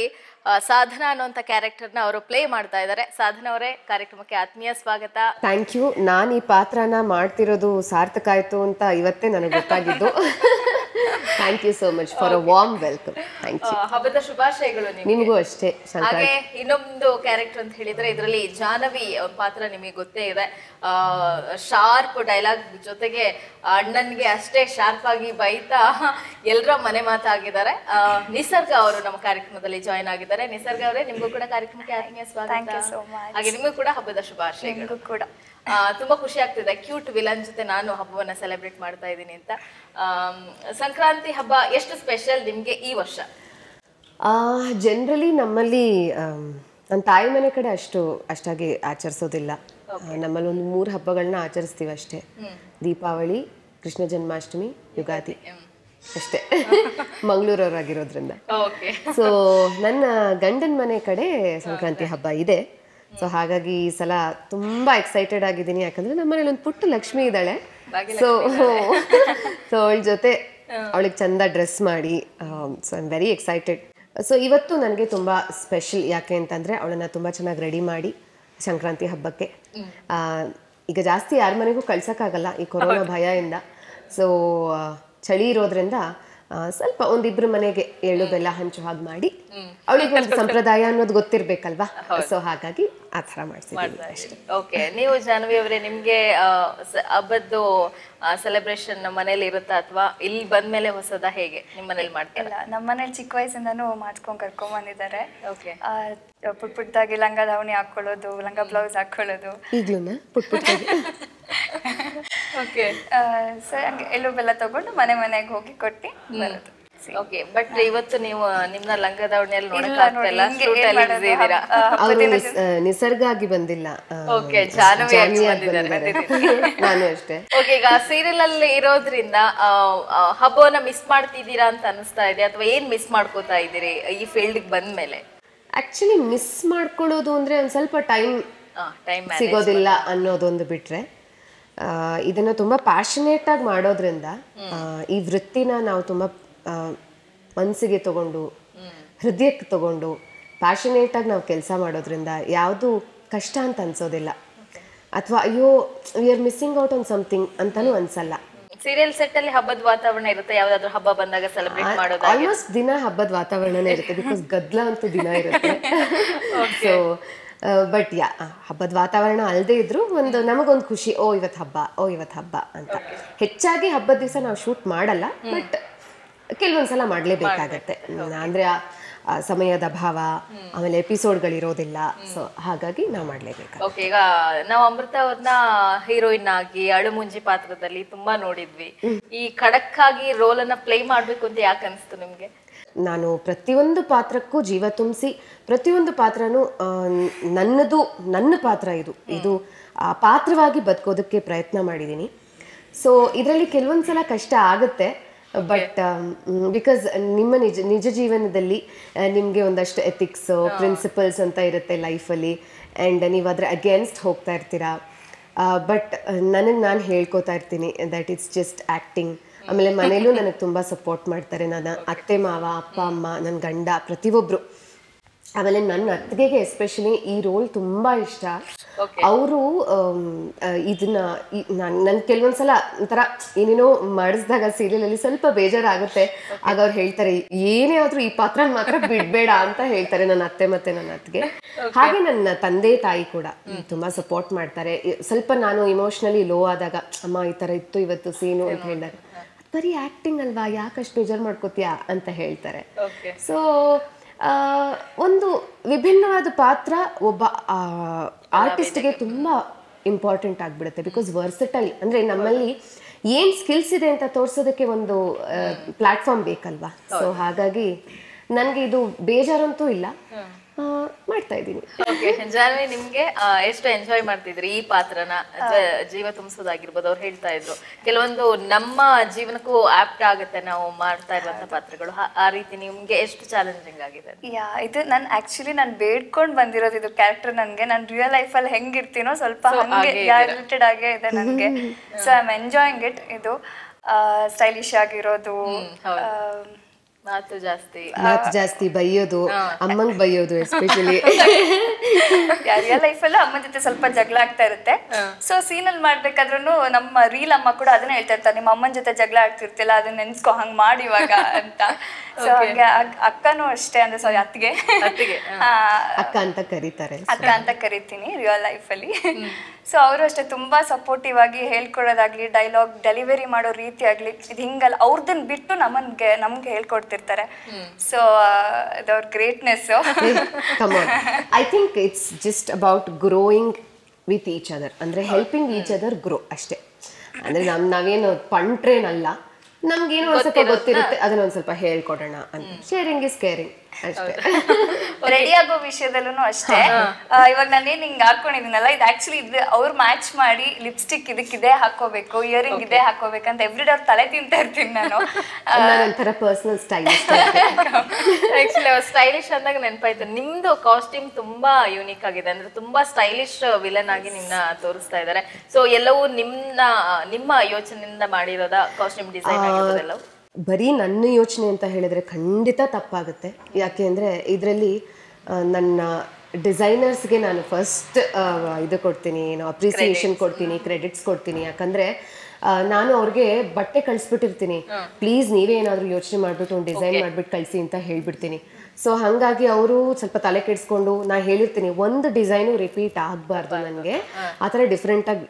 ಸಾಧನಾ ಅನ್ನುವಂಥ ಕ್ಯಾರೆಕ್ಟರ್ನ ಅವರು ಪ್ಲೇ ಮಾಡ್ತಾ ಇದ್ದಾರೆ ಸಾಧನಾ ಅವರೇ ಕಾರ್ಯಕ್ರಮಕ್ಕೆ ಆತ್ಮೀಯ ಸ್ವಾಗತ ಥ್ಯಾಂಕ್ ಯು ನಾನು ಈ ಪಾತ್ರನ ಮಾಡ್ತಿರೋದು ಸಾರ್ಥಕ ಆಯಿತು ಅಂತ ಇವತ್ತೇ ನನಗೆ ಗೊತ್ತಾಗಿದ್ದು thank you so much for a warm welcome thank you ಹಬ್ಬದ ಶುಭಾಶಯಗಳು ನಿಮಗೂ ಅಷ್ಟೇ ಹಾಗೆ ಇನ್ನೊಂದು ಕ್ಯಾರೆಕ್ಟರ್ ಅಂತ ಹೇಳಿದ್ರೆ ಇದರಲ್ಲಿ ಜಾಹ್ನವಿ ಪಾತ್ರ ನಿಮಗೆ ಗೊತ್ತೇ ಇದೆ ಶಾರ್ಪ್ ಡೈಲಾಗ್ ಜೊತೆಗೆ ಅಣ್ಣನ್ಗೆ ಅಷ್ಟೇ ಶಾರ್ಪ್ ಆಗಿ ಬೈತಾ ಎಲ್ಲರ ಮನೆ ಮಾತಾಗಿದ್ದಾರೆ ನಿಸರ್ಗ ಅವರು ನಮ್ಮ ಕಾರ್ಯಕ್ರಮದಲ್ಲಿ ಜಾಯಿನ್ ಆಗಿದ್ದಾರೆ ನಿಸರ್ಗ ಅವರೇ ನಿಮಗೂ ಕೂಡ ಕಾರ್ಯಕ್ರಮಕ್ಕೆ ಆತ್ಮೀಯ ಸ್ವಾಗತ ಹಾಗೆ ನಿಮಗೂ ಕೂಡ ಹಬ್ಬದ ಶುಭಾಶಯಗಳು ಕೂಡ ತುಂಬಾ ಖುಷಿ ಆಗ್ತಿದೆ ಕ್ಯೂಟ್ ವಿಲನ್ ಜೊತೆ ನಾನು ಹಬ್ಬವನ್ನ ಸೆಲೆಬ್ರೇಟ್ ಮಾಡ್ತಾ ಇದ್ದೀನಿ ಅಂತ ಸಂಕ್ರಾಂತಿ ಹಬ್ಬ ಎಷ್ಟು ಸ್ಪೆಷಲ್ ನಿಮಗೆ ಈ ವರ್ಷ ಜನರಲಿ ನಮ್ಮಲ್ಲಿ ನನ್ನ ತಾಯಿ ಮನೆ ಕಡೆ ಅಷ್ಟಾಗಿ ಆಚರಿಸೋದಿಲ್ಲ ನಮ್ಮಲ್ಲಿ ಒಂದು 3 ಹಬ್ಬಗಳನ್ನ ಆಚರಿಸ್ತೀವಿ ಅಷ್ಟೇ ದೀಪಾವಳಿ ಕೃಷ್ಣ ಜನ್ಮಾಷ್ಟಮಿ ಯುಗಾದಿ ಅಷ್ಟೇ ಮಂಗಳೂರವರಾಗಿರೋದ್ರಿಂದ ಸೊ ನನ್ನ ಗಂಡನ ಮನೆ ಕಡೆ ಸಂಕ್ರಾಂತಿ ಹಬ್ಬ ಇದೆ ಸೊ ಹಾಗಾಗಿ ಈ ಸಲ ತುಂಬಾ ಎಕ್ಸೈಟೆಡ್ ಆಗಿದ್ದೀನಿ ಯಾಕಂದ್ರೆ ನಮ್ಮನೇಲಿ ಒಂದು ಪುಟ್ಟ ಲಕ್ಷ್ಮಿ ಇದ್ದಾಳೆ ಸೊ ಅವಳ ಜೊತೆ ಅವಳಿಗೆ ಚಂದ ಡ್ರೆಸ್ ಮಾಡಿ so I am very excited so ಇವತ್ತು ನನಗೆ ತುಂಬಾ ಸ್ಪೆಷಲ್ ಯಾಕೆ ಅಂತಂದ್ರೆ ಅವಳನ್ನ ತುಂಬಾ ಚೆನ್ನಾಗಿ ರೆಡಿ ಮಾಡಿ ಸಂಕ್ರಾಂತಿ ಹಬ್ಬಕ್ಕೆ ಈಗ ಜಾಸ್ತಿ ಯಾರ ಮನೆಗೂ ಕಳ್ಸಕ್ಕಾಗಲ್ಲ ಈ ಕೊರೋನಾ ಭಯ ಇಂದ ಸೊ ಚಳಿ ಇರೋದ್ರಿಂದ ಸ್ವಲ್ಪ ಒಂದಿಬ್ರು ಮನೆಗೆ ಎಳ್ಳು ಬೆಲ್ಲ ಹಂಚು ಹಾಗೆ ಮಾಡಿ ಅವಳಿಗೆ ಒಂದು ಸಂಪ್ರದಾಯ ಅನ್ನೋದು ಗೊತ್ತಿರ್ಬೇಕಲ್ವಾ ಸೊ ಹಾಗಾಗಿ ಆ ತರ ಮಾಡ್ತೀವಿ ಓಕೆ ನೀವು ಜಾಹ್ನವಿ ಅವರೇ ನಿಮ್ಗೆ ಹಬ್ಬದ್ದು ಸೆಲೆಬ್ರೇಷನ್ ನಮ್ಮ ಮನೇಲಿ ಇರುತ್ತಾ ಅಥವಾ ಇಲ್ಲಿ ಬಂದ್ಮೇಲೆ ಹೊಸದ ಹೇಗೆ ನಿಮ್ಮ ಮನೇಲಿ ಮಾಡ್ತಾರೆ ನಮ್ಮ ಮನೇಲಿ ಚಿಕ್ಕ ವಯಸ್ಸಿಂದನೂ ಮಾಡ್ಕೊಂಡು ಕರ್ಕೊಂಡ್ ಬಂದಿದ್ದಾರೆ ಪುಟ್ ಪುಟ್ಟಾಗಿ ಲಂಗ ದಾವಣಿ ಹಾಕೊಳ್ಳೋದು ಲಂಗ ಬ್ಲೌಸ್ ಹಾಕೊಳ್ಳೋದು ಈಗಲೂ ಪುಟ್ ಪುಟ್ಟಾಗಿ ಓಕೆ ಸರ್ ಹಂಗೆ ಎಲ್ಲೂ ಬೆಲ್ಲ ತಗೊಂಡು ಮನೆಗೆ ಹೋಗಿ ಕೊಟ್ಟು ಬರೋದು ಓಕೆ ಬಟ್ ಇವತ್ತು ನೀವು ನಿಮ್ಮ ಲಂಗದಾವಣಿಯಲ್ಲಿ ನೋಡಕ್ಕಾಗ್ತಿಲ್ಲ ನಿಸರ್ಗ ಆಗಿ ಬಂದಿಲ್ಲ ಓಕೆ ಜಾಹ್ನವಿ ನಾನು ಅಷ್ಟೇ ಓಕೆ ಈಗ ಸೀರಿಯಲ್ ಅಲ್ಲಿ ಇರೋದ್ರಿಂದ ಹಬ್ಬವನ್ನ ಮಿಸ್ ಮಾಡ್ತಿದ್ದೀರಾ ಅಂತ ಅನಿಸ್ತಾ ಇದೆ ಅಥವಾ ಏನ್ ಮಿಸ್ ಮಾಡ್ಕೋತಾ ಇದ್ದೀರಿ ಈ ಫೀಲ್ಡ್ಗೆ ಬಂದ್ಮೇಲೆ ಆಕ್ಚುಲಿ ಮಿಸ್ ಮಾಡ್ಕೊಳ್ಳೋದು ಅಂದ್ರೆ ಒಂದ್ ಸ್ವಲ್ಪ ಟೈಮ್ ಸಿಗೋದಿಲ್ಲ ಅನ್ನೋದೊಂದು ಬಿಟ್ರೆ ಇದನ್ನ ತುಂಬಾ ಪ್ಯಾಷನೇಟ್ ಆಗಿ ಮಾಡೋದ್ರಿಂದ ಈ ವೃತ್ತಿನ ನಾವು ತುಂಬಾ ಮನಸ್ಸಿಗೆ ತಗೊಂಡು ಹೃದಯಕ್ಕೆ ತಗೊಂಡು ಪ್ಯಾಷನೇಟ್ ಆಗಿ ನಾವು ಕೆಲಸ ಮಾಡೋದ್ರಿಂದ ಯಾವುದು ಕಷ್ಟ ಅಂತ ಅನ್ಸೋದಿಲ್ಲ ಅಥವಾ ಅಯ್ಯೋ we are missing out on something ಅಂತಾನೂ ಅನ್ಸಲ್ಲ ಸೀರಿಯಲ್ ಸೆಟ್ ಅಲ್ಲಿ ಹಬ್ಬದ ವಾತಾವರಣ ಇರುತ್ತೆ ಯಾವ್ದಾದ್ರು ಹಬ್ಬ ಬಂದಾಗ ಸೆಲೆಬ್ರೇಟ್ ಮಾಡೋದು ಆಲ್ಮೋಸ್ಟ್ ದಿನ ಹಬ್ಬದ ವಾತಾವರಣನೇ ಇರುತ್ತೆ ಬಿಕಾಸ್ ಗದ್ದಲ ಅಂತೂ ದಿನ ಇರುತ್ತೆ ಸೊ ಬಟ್ ಯಾ ಹಬ್ಬದ ವಾತಾವರಣ ಅಲ್ಲದೆ ಇದ್ರು ಒಂದು ನಮಗೊಂದು ಖುಷಿ ಓ ಇವತ್ತು ಹಬ್ಬ ಅಂತ ಹೆಚ್ಚಾಗಿ ಹಬ್ಬದ ದಿವಸ ನಾವು ಶೂಟ್ ಮಾಡಲ್ಲ ಬಟ್ ಕೆಲವೊಂದ್ಸಲ ಮಾಡ್ಲೇಬೇಕಾಗತ್ತೆ ಅಂದ್ರೆ ಸಮಯದ ಅಭಾವ ಆಮೇಲೆ ಎಪಿಸೋಡ್ ಗಳು ಇರೋದಿಲ್ಲ ಸೋ ಹಾಗಾಗಿ ನಾವು ಮಾಡಲೇಬೇಕು ಓಕೆ ಈಗ ನಾವು ಅಮೃತ ಅವರನ್ನ ಹೀರೋಯಿನ್ ಆಗಿ ಅಳುಮುಂಜಿ ಪಾತ್ರದಲ್ಲಿ ತುಂಬಾ ನೋಡಿದ್ವಿ ಈ ಖಡಕ್ಕಾಗಿ ರೋಲ್ ಅನ್ನು ಪ್ಲೇ ಮಾಡಬೇಕು ಅಂತ ಯಾಕೆ ಅನಿಸ್ತು ನಿಮಗೆ ನಾನು ಪ್ರತಿಯೊಂದು ಪಾತ್ರಕ್ಕೂ ಜೀವ ತುಂಬಿಸಿ ಪ್ರತಿಯೊಂದು ಪಾತ್ರನೂ ನನ್ನದು ನನ್ನ ಪಾತ್ರ ಇದು ಇದು ಆ ಪಾತ್ರವಾಗಿ ಬದುಕೋದಕ್ಕೆ ಪ್ರಯತ್ನ ಮಾಡಿದೀನಿ ಸೋ ಇದರಲ್ಲಿ ಕೆಲವೊಂದು ಸಲ ಕಷ್ಟ ಆಗುತ್ತೆ But because ನಿಮ್ಮ ನಿಜ ಜೀವನದಲ್ಲಿ ನಿಮಗೆ ಒಂದಷ್ಟು ಎಥಿಕ್ಸ್ ಪ್ರಿನ್ಸಿಪಲ್ಸ್ ಅಂತ ಇರುತ್ತೆ ಲೈಫ್ ಅಲ್ಲಿ ಅಂಡ್ ನೀವು ಅದರ ಅಗೇನ್ಸ್ಟ್ ಹೋಗ್ತಾ ಇರ್ತೀರಾ ಬಟ್ ನನಗೆ ನಾನು ಹೇಳ್ಕೊತಾ ಇರ್ತೀನಿ ದಟ್ ಇಟ್ಸ್ ಜಸ್ಟ್ ಆಕ್ಟಿಂಗ್ ಆಮೇಲೆ ಮನೆಯಲ್ಲೂ ನನಗೆ ತುಂಬಾ ಸಪೋರ್ಟ್ ಮಾಡ್ತಾರೆ ನನ್ನ ಅತ್ತೆ ಮಾವ ಅಪ್ಪ ಅಮ್ಮ ನನ್ನ ಗಂಡ ಪ್ರತಿಯೊಬ್ಬರು ಆಮೇಲೆ ನನ್ನ ಅತ್ತಿಗೆಗೆ ಎಸ್ಪೆಷಲಿ ಈ ರೋಲ್ ತುಂಬಾ ಇಷ್ಟ ಅವರು ಇದನ್ನ ನನ್ ಕೆಲವೊಂದ್ಸಲ ಒಂಥರ ಏನೇನೋ ಮಾಡಿಸಿದಾಗ ಸೀರಿಯಲ್ ಅಲ್ಲಿ ಸ್ವಲ್ಪ ಬೇಜಾರಾಗುತ್ತೆ ಆಗ ಅವ್ರು ಹೇಳ್ತಾರೆ ಏನೇ ಆದ್ರೂ ಈ ಪಾತ್ರ ಮಾತ್ರ ಬಿಡ್ಬೇಡ ಅಂತ ಹೇಳ್ತಾರೆ ನನ್ನ ಅತ್ತೆ ಮತ್ತೆ ನನ್ನ ಅತ್ತಿಗೆ ಹಾಗೆ ನನ್ನ ತಂದೆ ತಾಯಿ ಕೂಡ ತುಂಬಾ ಸಪೋರ್ಟ್ ಮಾಡ್ತಾರೆ ಸ್ವಲ್ಪ ನಾನು ಇಮೋಷನಲಿ ಲೋ ಆದಾಗ ಅಮ್ಮ ಈ ತರ ಇತ್ತು ಇವತ್ತು ಸೀನು ಅಂತ ಹೇಳಿದಾಗ ಬರೀ ಆಕ್ಟಿಂಗ್ ಅಲ್ವಾ ಯಾಕಷ್ಟು ಬೇಜಾರು ಮಾಡ್ಕೋತೀಯಾ ಅಂತ ಹೇಳ್ತಾರೆ ಸೊ ಒಂದು ವಿಭಿನ್ನವಾದ ಪಾತ್ರ ಒಬ್ಬ ಆರ್ಟಿಸ್ಟ್ಗೆ ತುಂಬ ಇಂಪಾರ್ಟೆಂಟ್ ಆಗಿಬಿಡುತ್ತೆ ಬಿಕಾಸ್ ವರ್ಸಟೈಲ್ ಅಂದರೆ ನಮ್ಮಲ್ಲಿ ಏನು ಸ್ಕಿಲ್ಸ್ ಇದೆ ಅಂತ ತೋರಿಸೋದಕ್ಕೆ ಒಂದು ಪ್ಲಾಟ್ಫಾರ್ಮ್ ಬೇಕಲ್ವಾ ಸೊ ಹಾಗಾಗಿ ನನಗೆ ಇದು ಬೇಜಾರಂತೂ ಇಲ್ಲ ಮಾಡ್ತಾ ಇದ್ದೀನಿ ಜಾನ್ವಿ ನಿಮ್ಗೆ ಎಷ್ಟು ಎಂಜಾಯ್ ಮಾಡ್ತಿದ್ರಿ ಈ ಪಾತ್ರನ ಜೀವ ತುಂಬಿಸೋದಾಗಿರ್ಬೋದು ಅವ್ರು ಹೇಳ್ತಾ ಇದ್ರು ಕೆಲವೊಂದು ನಮ್ಮ ಜೀವನಕ್ಕೂ ಆಪ್ಟ್ ಆಗುತ್ತೆ ನಾವು ಮಾಡ್ತಾ ಇರುವಂತ ಪಾತ್ರಗಳು ಆ ರೀತಿ ನಿಮ್ಗೆ ಎಷ್ಟು ಚಾಲೆಂಜಿಂಗ್ ಆಗಿದೆ ಯಾ ಇದು ನಾನು ಆಕ್ಚುಲಿ ನಾನು ಬೇಡ್ಕೊಂಡು ಬಂದಿರೋದು ಇದು ಕ್ಯಾರೆಕ್ಟರ್ ನನಗೆ ನಾನು ರಿಯಲ್ ಲೈಫ್ ಅಲ್ಲಿ ಹೆಂಗಿರ್ತೀನೋ ಸ್ವಲ್ಪ ರಿಲೇಟೆಡ್ ಆಗೇ ಇದೆ ನನಗೆ so I am enjoying it ಇದು ಸ್ಟೈಲಿಶ್ ಆಗಿರೋದು ಮಾತು ಜಾಸ್ತಿ ಬೈಯೋದು ಅಮ್ಮಂಗ್ ಬೈಯೋದು ಎಸ್ಪೆಷಲಿ ರಿಯಲ್ ಲೈಫ್ ಅಲ್ಲೂ ಅಮ್ಮನ ಜೊತೆ ಸ್ವಲ್ಪ ಜಗಳ ಆಗ್ತಾ ಇರುತ್ತೆ ಸೊ ಸೀನಲ್ಲಿ ಮಾಡ್ಬೇಕಾದ್ರೂ ನಮ್ಮ ರೀಲ್ ಅಮ್ಮ ಕೂಡ ಅದನ್ನ ಹೇಳ್ತಾ ಇರ್ತಾರೆ ನಿಮ್ಮ ಅಮ್ಮನ ಜೊತೆ ಜಗಳ ಆಗ್ತಿರ್ತಿಲ್ಲ ಅದನ್ನ ನೆನ್ಸ್ಕೊ ಹಂಗ್ ಮಾಡಿ ಇವಾಗ ಅಂತ ಸೊ ಹಂಗೆ ಅಕ್ಕನೂ ಅಷ್ಟೇ ಅಂದ್ರೆ ಸಾರಿ ಅತ್ತಿಗೆ ಅಕ್ಕ ಅಂತ ಕರಿತೀನಿ ರಿಯಲ್ ಲೈಫ್ ಅಲ್ಲಿ ಸೊ ಅವರು ಅಷ್ಟೇ ತುಂಬಾ ಸಪೋರ್ಟಿವ್ ಆಗಿ ಹೇಳ್ಕೊಡೋದಾಗ್ಲಿ ಡೈಲಾಗ್ ಡೆಲಿವರಿ ಮಾಡೋ ರೀತಿ ಆಗ್ಲಿ ಇದು ಹಿಂಗಲ್ಲ ಅವ್ರದನ್ನ ಬಿಟ್ಟು ನಮ್ಗೆ ಹೇಳ್ಕೊಡ್ತಿರ್ತಾರೆ ಸೊ ಅದವ್ರ greatness I think it's just about growing with each other ಅಂದ್ರೆ ಹೆಲ್ಪಿಂಗ್ ಈಚ್ ಅದರ್ ಗ್ರೋ ಅಷ್ಟೇ ಅಂದ್ರೆ ನಾವೇನು ಪಂಟ್ರೇನ್ ಅಲ್ಲ ನಮ್ಗೇನು ಅನ್ಸುತ್ತೆ ಗೊತ್ತಿರುತ್ತೆ ಅದನ್ನ ಒಂದ್ ಸ್ವಲ್ಪ ಹೇಳ್ಕೊಡೋಣ ಅಂತ ಶೇರಿಂಗ್ ಇಸ್ ಕೇರಿಂಗ್ ರೆಡಿ ಆಗೋ ವಿಷಯದಲ್ಲೂ ಅಷ್ಟೇ ಇವಾಗ ನಾನೇನ್ ಹಿಂಗ್ ಹಾಕೊಂಡಿದ್ದೀನಲ್ಲ ಇದು ಆಕ್ಚುಲಿ ಇದು ಅವ್ರು ಮ್ಯಾಚ್ ಮಾಡಿ ಲಿಪ್ಸ್ಟಿಕ್ ಇದಕ್ಕಿದೆ ಹಾಕೋಬೇಕು ಇಯರಿಂಗ್ ಇದೆ ಹಾಕೋಬೇಕಂತ ಎವ್ರಿಡೇ ಅವ್ರ ತಲೆ ತಿಂತಾ ಇರ್ತೀನಿ ನಾನು ಒಂಥರ ಪರ್ಸನಲ್ ಸ್ಟೈಲಿಶ್ ಆಕ್ಚುಲಿ ಸ್ಟೈಲಿಶ್ ಅಂದಾಗ ನೆನಪಾಯ್ತು ನಿಮ್ದು ಕಾಸ್ಟ್ಯೂಮ್ ತುಂಬಾ ಯೂನಿಕ್ ಆಗಿದೆ ಅಂದ್ರೆ ತುಂಬಾ ಸ್ಟೈಲಿಶ್ ವಿಲನ್ ಆಗಿ ನಿಮ್ನ ತೋರಿಸ್ತಾ ಇದ್ದಾರೆ ಸೊ ಎಲ್ಲವೂ ನಿಮ್ಮ ಯೋಚನೆಯಿಂದ ಮಾಡಿರೋದ ಕಾಸ್ಟ್ಯೂಮ್ ಡಿಸೈನ್ ಆಗಿರೋದೆಲ್ಲವೂ ಬರೀ ನನ್ನ ಯೋಚನೆ ಅಂತ ಹೇಳಿದ್ರೆ ಖಂಡಿತ ತಪ್ಪಾಗುತ್ತೆ ಯಾಕೆ ಅಂದರೆ ಇದರಲ್ಲಿ ನನ್ನ ಡಿಸೈನರ್ಸ್ಗೆ ನಾನು ಫಸ್ಟ್ ಇದು ಕೊಡ್ತೀನಿ ಏನೋ ಅಪ್ರಿಸಿಯೇಷನ್ ಕೊಡ್ತೀನಿ ಕ್ರೆಡಿಟ್ಸ್ ಕೊಡ್ತೀನಿ ಯಾಕಂದರೆ ನಾನು ಅವ್ರಿಗೆ ಬಟ್ಟೆ ಕಳಿಸ್ಬಿಟ್ಟಿರ್ತೀನಿ ಪ್ಲೀಸ್ ನೀವೇ ಏನಾದರೂ ಯೋಚನೆ ಮಾಡಿಬಿಟ್ಟು ಒಂದು ಡಿಸೈನ್ ಮಾಡಿಬಿಟ್ಟು ಕಳಿಸಿ ಅಂತ ಹೇಳಿಬಿಡ್ತೀನಿ ಸೊ ಹಾಗಾಗಿ ಅವರು ಸ್ವಲ್ಪ ತಲೆ ಕೆಡಿಸ್ಕೊಂಡು ನಾನು ಹೇಳಿರ್ತೀನಿ ಒಂದು ಡಿಸೈನು ರಿಪೀಟ್ ಆಗಬಾರ್ದು ನನಗೆ ಆ ಥರ ಡಿಫ್ರೆಂಟಾಗಿ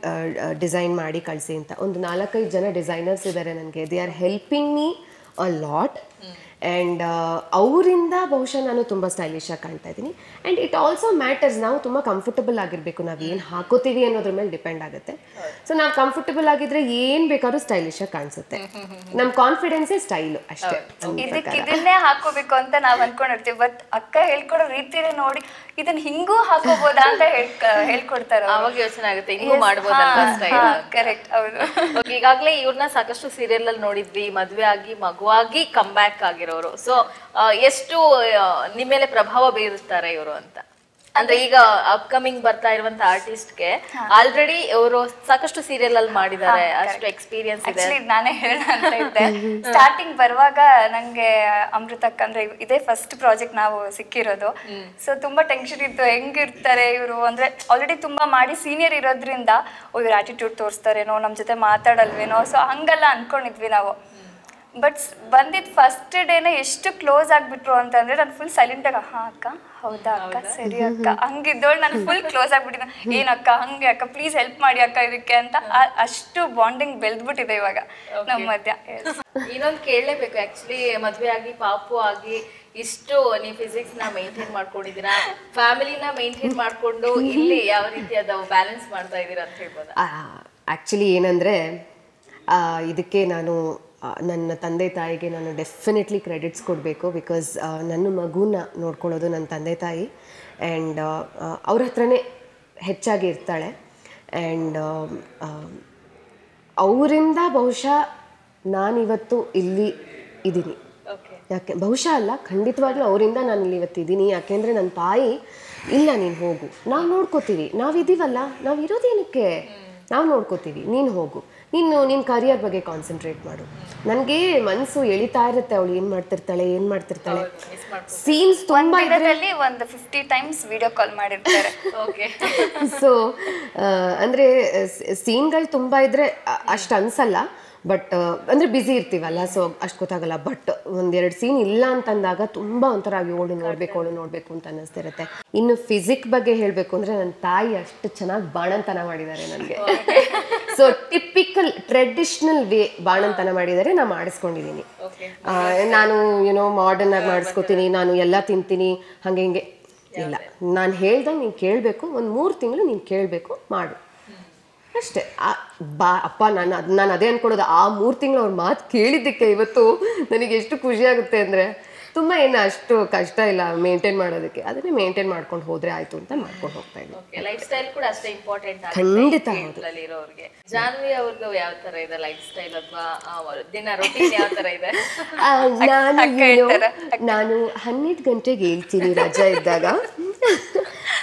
ಡಿಸೈನ್ ಮಾಡಿ ಕಳಿಸಿ ಅಂತ ಒಂದು 4-5 ಜನ ಡಿಸೈನರ್ಸ್ ಇದ್ದಾರೆ ನನಗೆ they are helping me a lot and ಅವರಿಂದ ಬಹುಶಃ ನಾನು ತುಂಬ ಸ್ಟೈಲಿಶಾಗಿ ಕಾಣ್ತಾ ಇದ್ದೀನಿ ಆ್ಯಂಡ್ ಇಟ್ ಆಲ್ಸೋ ಮ್ಯಾಟರ್ಸ್ ನಾವು ತುಂಬ ಕಂಫರ್ಟಬಲ್ ಆಗಿರಬೇಕು ನಾವು ಏನು ಹಾಕೋತೀವಿ ಅನ್ನೋದ್ರ ಮೇಲೆ ಡಿಪೆಂಡ್ ಆಗುತ್ತೆ ಸೊ ನಾವು ಕಂಫರ್ಟಬಲ್ ಆಗಿದ್ರೆ ಏನು ಬೇಕಾದ್ರೂ ಸ್ಟೈಲಿಶಾಗಿ ಕಾಣಿಸುತ್ತೆ ನಮ್ಮ ಕಾನ್ಫಿಡೆನ್ಸೇ ಸ್ಟೈಲು ಅಷ್ಟೇ ಇದನ್ನೇ ಹಾಕೋಬೇಕು ಅಂತ ನಾವು ಅಂದ್ಕೊಂಡಿರ್ತೀವಿ ಬಟ್ ಅಕ್ಕ ಹೇಳ್ಕೊಡೋ ರೀತಿನೇ ನೋಡಿ ಇದನ್ನ ಹಿಂಗೂ ಹಾಕೋಬೋದಾ ಅಂತ ಹೇಳ್ಕೊಡ್ತಾರೆ ಅವಾಗ ಯೋಚನೆ ಆಗುತ್ತೆ ಹಿಂಗೂ ಮಾಡ್ಬೋದು ಕರೆಕ್ಟ್ ಹೌದು ಈಗಾಗಲೇ ಇವ್ರನ್ನ ಸಾಕಷ್ಟು ಸೀರಿಯಲ್ ಅಲ್ಲಿ ನೋಡಿದ್ವಿ ಮದುವೆ ಆಗಿ ಮಗುವಾಗಿ ಕಂಬ್ಯಾಕ್ ಆಗಿರೋ ಸೊ ಎಷ್ಟು ನಿಮ್ಮ ಮೇಲೆ ಪ್ರಭಾವ ಬೀರುತ್ತಾರೆ ಇವರು ಅಂತ ಅಂದ್ರೆ ಈಗ ಅಪ್ಕಮಿಂಗ್ ಬರ್ತಾ ಇರುವಂತ ಆರ್ಟಿಸ್ಟ್ಗೆ ಆಲ್ರೆಡಿ ಇವರು ಸಾಕಷ್ಟು ಸೀರಿಯಲ್ ಅಲ್ಲಿ ಮಾಡಿದ್ದಾರೆ ಅಷ್ಟು ಎಕ್ಸ್ಪೀರಿಯನ್ಸ್ ಇದೆ ನಾನೇ ಹೇಳ ಅಂತ ಇದ್ದೆ ಸ್ಟಾರ್ಟಿಂಗ್ ಬರುವಾಗ ನಂಗೆ ಅಮೃತಕ್ಕ ಅಂದ್ರೆ ಇದೇ ಫಸ್ಟ್ ಪ್ರಾಜೆಕ್ಟ್ ನಾವು ಸಿಕ್ಕಿರೋದು ಸೊ ತುಂಬಾ ಟೆನ್ಷನ್ ಇತ್ತು ಹೆಂಗಿರ್ತಾರೆ ಇವರು ಅಂದ್ರೆ ಆಲ್ರೆಡಿ ತುಂಬಾ ಮಾಡಿ ಸೀನಿಯರ್ ಇರೋದ್ರಿಂದ ಇವ್ರ ಆಟಿಟ್ಯೂಡ್ ತೋರಿಸ್ತಾರೇನೋ ನಮ್ ಜೊತೆ ಮಾತಾಡಲ್ವೇನೋ ಸೊ ಹಂಗೆಲ್ಲ ಅನ್ಕೊಂಡಿದ್ವಿ ನಾವು ಬಟ್ ಬಂದಿದ್ದು ಫಸ್ಟ್ ಡೇನ ಎಷ್ಟು ಕ್ಲೋಸ್ ಆಗಿಬಿಟ್ರು ಅಂತಂದರೆ ನಾನು ಫುಲ್ ಸೈಲೆಂಟಾಗಿ ಹಾಂ ಅಕ್ಕ ಹೌದಾ ಅಕ್ಕ ಸರಿ ಅಕ್ಕ ಹಂಗಿದ್ದವಳು ನಾನು ಫುಲ್ ಕ್ಲೋಸ್ ಆಗಿಬಿಟ್ಟಿದ್ದೆ ಏನಕ್ಕ ಹಂಗೆ ಅಕ್ಕ ಪ್ಲೀಸ್ ಹೆಲ್ಪ್ ಮಾಡಿ ಅಕ್ಕ ಇದಕ್ಕೆ ಅಂತ ಅಷ್ಟು ಬಾಂಡಿಂಗ್ ಬೆಳೆದ್ಬಿಟ್ಟಿದೆ ಇವಾಗ ನಮ್ಮ ಮಧ್ಯ ಇನ್ನೊಂದು ಕೇಳಲೇಬೇಕು ಆ್ಯಕ್ಚುಲಿ ಮದುವೆ ಆಗಿ ಪಾಪು ಆಗಿ ಇಷ್ಟು ನೀವು ಫಿಸಿಕ್ಸ್ ನ ಮೇಂಟೈನ್ ಮಾಡ್ಕೊಂಡಿದ್ದೀರಾ, ಫ್ಯಾಮಿಲಿ ನ ಮೇಂಟೈನ್ ಮಾಡ್ಕೊಂಡು ಇಲ್ಲಿ ಯಾವ ರೀತಿ ಅದು ಬ್ಯಾಲೆನ್ಸ್ ಮಾಡ್ತಾ ಇದ್ದೀರಾ ಅಂತ ಹೇಳ್ಬೋದು. ಆಕ್ಚುಲಿ ಏನಂದ್ರೆ, ಇದಕ್ಕೆ ನಾನು ನನ್ನ ತಂದೆ ತಾಯಿಗೆ ನಾನು ಡೆಫಿನೆಟ್ಲಿ ಕ್ರೆಡಿಟ್ಸ್ ಕೊಡಬೇಕು. ಬಿಕಾಸ್ ನನ್ನ ಮಗುನ ನೋಡ್ಕೊಳ್ಳೋದು ನನ್ನ ತಂದೆ ತಾಯಿ, ಆ್ಯಂಡ್ ಅವ್ರ ಹತ್ರನೇ ಹೆಚ್ಚಾಗಿ ಇರ್ತಾಳೆ. ಆ್ಯಂಡ್ ಅವರಿಂದ ಬಹುಶಃ ನಾನಿವತ್ತು ಇಲ್ಲಿ ಇದ್ದೀನಿ. ಯಾಕೆ ಬಹುಶಃ ಅಲ್ಲ, ಖಂಡಿತವಾಗ್ಲೂ ಅವರಿಂದ ನಾನು ಇಲ್ಲಿ ಇವತ್ತಿದ್ದೀನಿ. ಯಾಕೆಂದರೆ ನನ್ನ ತಾಯಿ ಇಲ್ಲ, ನೀನು ಹೋಗು, ನಾವು ನೋಡ್ಕೋತೀವಿ, ನಾವಿದ್ದೀವಲ್ಲ, ನಾವು ಇರೋದೇನಕ್ಕೆ, ನಾವು ನೋಡ್ಕೋತೀವಿ, ನೀನು ಹೋಗು, ನೀನು ನಿನ್ನ ಕರಿಯರ್ ಬಗ್ಗೆ ಕಾನ್ಸಂಟ್ರೇಟ್ ಮಾಡು. ನನಗೆ ಮನಸ್ಸು ಎಳಿತಾ ಇರುತ್ತೆ, ಅವಳು ಏನು ಮಾಡ್ತಿರ್ತಾಳೆ ಏನು ಮಾಡ್ತಿರ್ತಾಳೆ. ಸೀನ್ಸ್ ತುಂಬ ಇದರಲ್ಲಿ ಒಂದು 50 times ವಿಡಿಯೋ ಕಾಲ್ ಮಾಡಿರ್ತಾರೆ. ಓಕೆ, ಸೊ ಅಂದರೆ ಸೀನ್ಗಳು ತುಂಬ ಇದ್ದರೆ ಅಷ್ಟು ಅನಿಸಲ್ಲ, ಬಟ್ ಅಂದರೆ ಬ್ಯುಸಿ ಇರ್ತೀವಲ್ಲ, ಸೊ ಅಷ್ಟು ಗೊತ್ತಾಗಲ್ಲ. ಬಟ್ ಒಂದೆರಡು ಸೀನ್ ಇಲ್ಲ ಅಂತಂದಾಗ ತುಂಬ ಒಂಥರ ಅವಳು ನೋಡಬೇಕು ಅವಳು ನೋಡಬೇಕು ಅಂತ ಅನ್ನಿಸ್ತಿರುತ್ತೆ. ಇನ್ನು ಫಿಸಿಕ್ ಬಗ್ಗೆ ಹೇಳಬೇಕು ಅಂದರೆ, ನನ್ನ ತಾಯಿ ಅಷ್ಟು ಚೆನ್ನಾಗಿ ಬಾಣಂತನ ಮಾಡಿದ್ದಾರೆ ನನಗೆ. ಸೊ ಟಿಪಿಕಲ್ ಟ್ರೆಡಿಷ್ನಲ್ ವೇ ಬಾಣಂತನ ಮಾಡಿದರೆ ನಾನು ಮಾಡಿಸ್ಕೊಂಡಿದ್ದೀನಿ. ನಾನು ಏನೋ ಮಾಡರ್ನ್ ಆಗಿ ಮಾಡಿಸ್ಕೊತೀನಿ, ನಾನು ಎಲ್ಲ ತಿಂತೀನಿ ಹಾಗೆ ಹಿಂಗೆ ಇಲ್ಲ. ನಾನು ಹೇಳ್ದಂಗೆ ನೀನು ಕೇಳಬೇಕು, ಒಂದು 3 ತಿಂಗಳು ನೀನು ಕೇಳಬೇಕು, ಮಾಡು ಅಷ್ಟೇ. ಬಾ ಅಪ್ಪ, ನಾನು ಅದೇ ಅಂದ್ಕೊಳ್ಳೋದು. ಆ 3 ತಿಂಗಳು ಅವ್ರ ಮಾತು ಕೇಳಿದ್ದಕ್ಕೆ ಇವತ್ತು ನನಗೆ ಎಷ್ಟು ಖುಷಿಯಾಗುತ್ತೆ ಅಂದರೆ, ತುಂಬ ಏನು ಅಷ್ಟು ಕಷ್ಟ ಇಲ್ಲ ಮೇಂಟೈನ್ ಮಾಡೋದಕ್ಕೆ, ಅದನ್ನೇ ಮೇಂಟೈನ್ ಮಾಡ್ಕೊಂಡು ಹೋದರೆ ಆಯಿತು ಅಂತ ಮಾಡ್ಕೊಂಡು ಹೋಗ್ತಾ ಇದ್ದೀನಿ. ಲೈಫ್ ಸ್ಟೈಲ್ ಕೂಡ ಅಷ್ಟೇ ಇಂಪಾರ್ಟೆಂಟ್. ಖಂಡಿತ ಇರೋರಿಗೆ ಜಾನ್ವಿ ಅವ್ರದ್ದು ಯಾವ ಥರ ಇದೆ ಲೈಫ್ ಸ್ಟೈಲ್ ಅಥವಾ ದಿನ ರೂಟೀನ್ ಯಾವ ಥರ ಇದೆ? ನಾನು 12 ಗಂಟೆಗೆ ಹೇಳ್ತೀನಿ ರಜಾ ಇದ್ದಾಗ.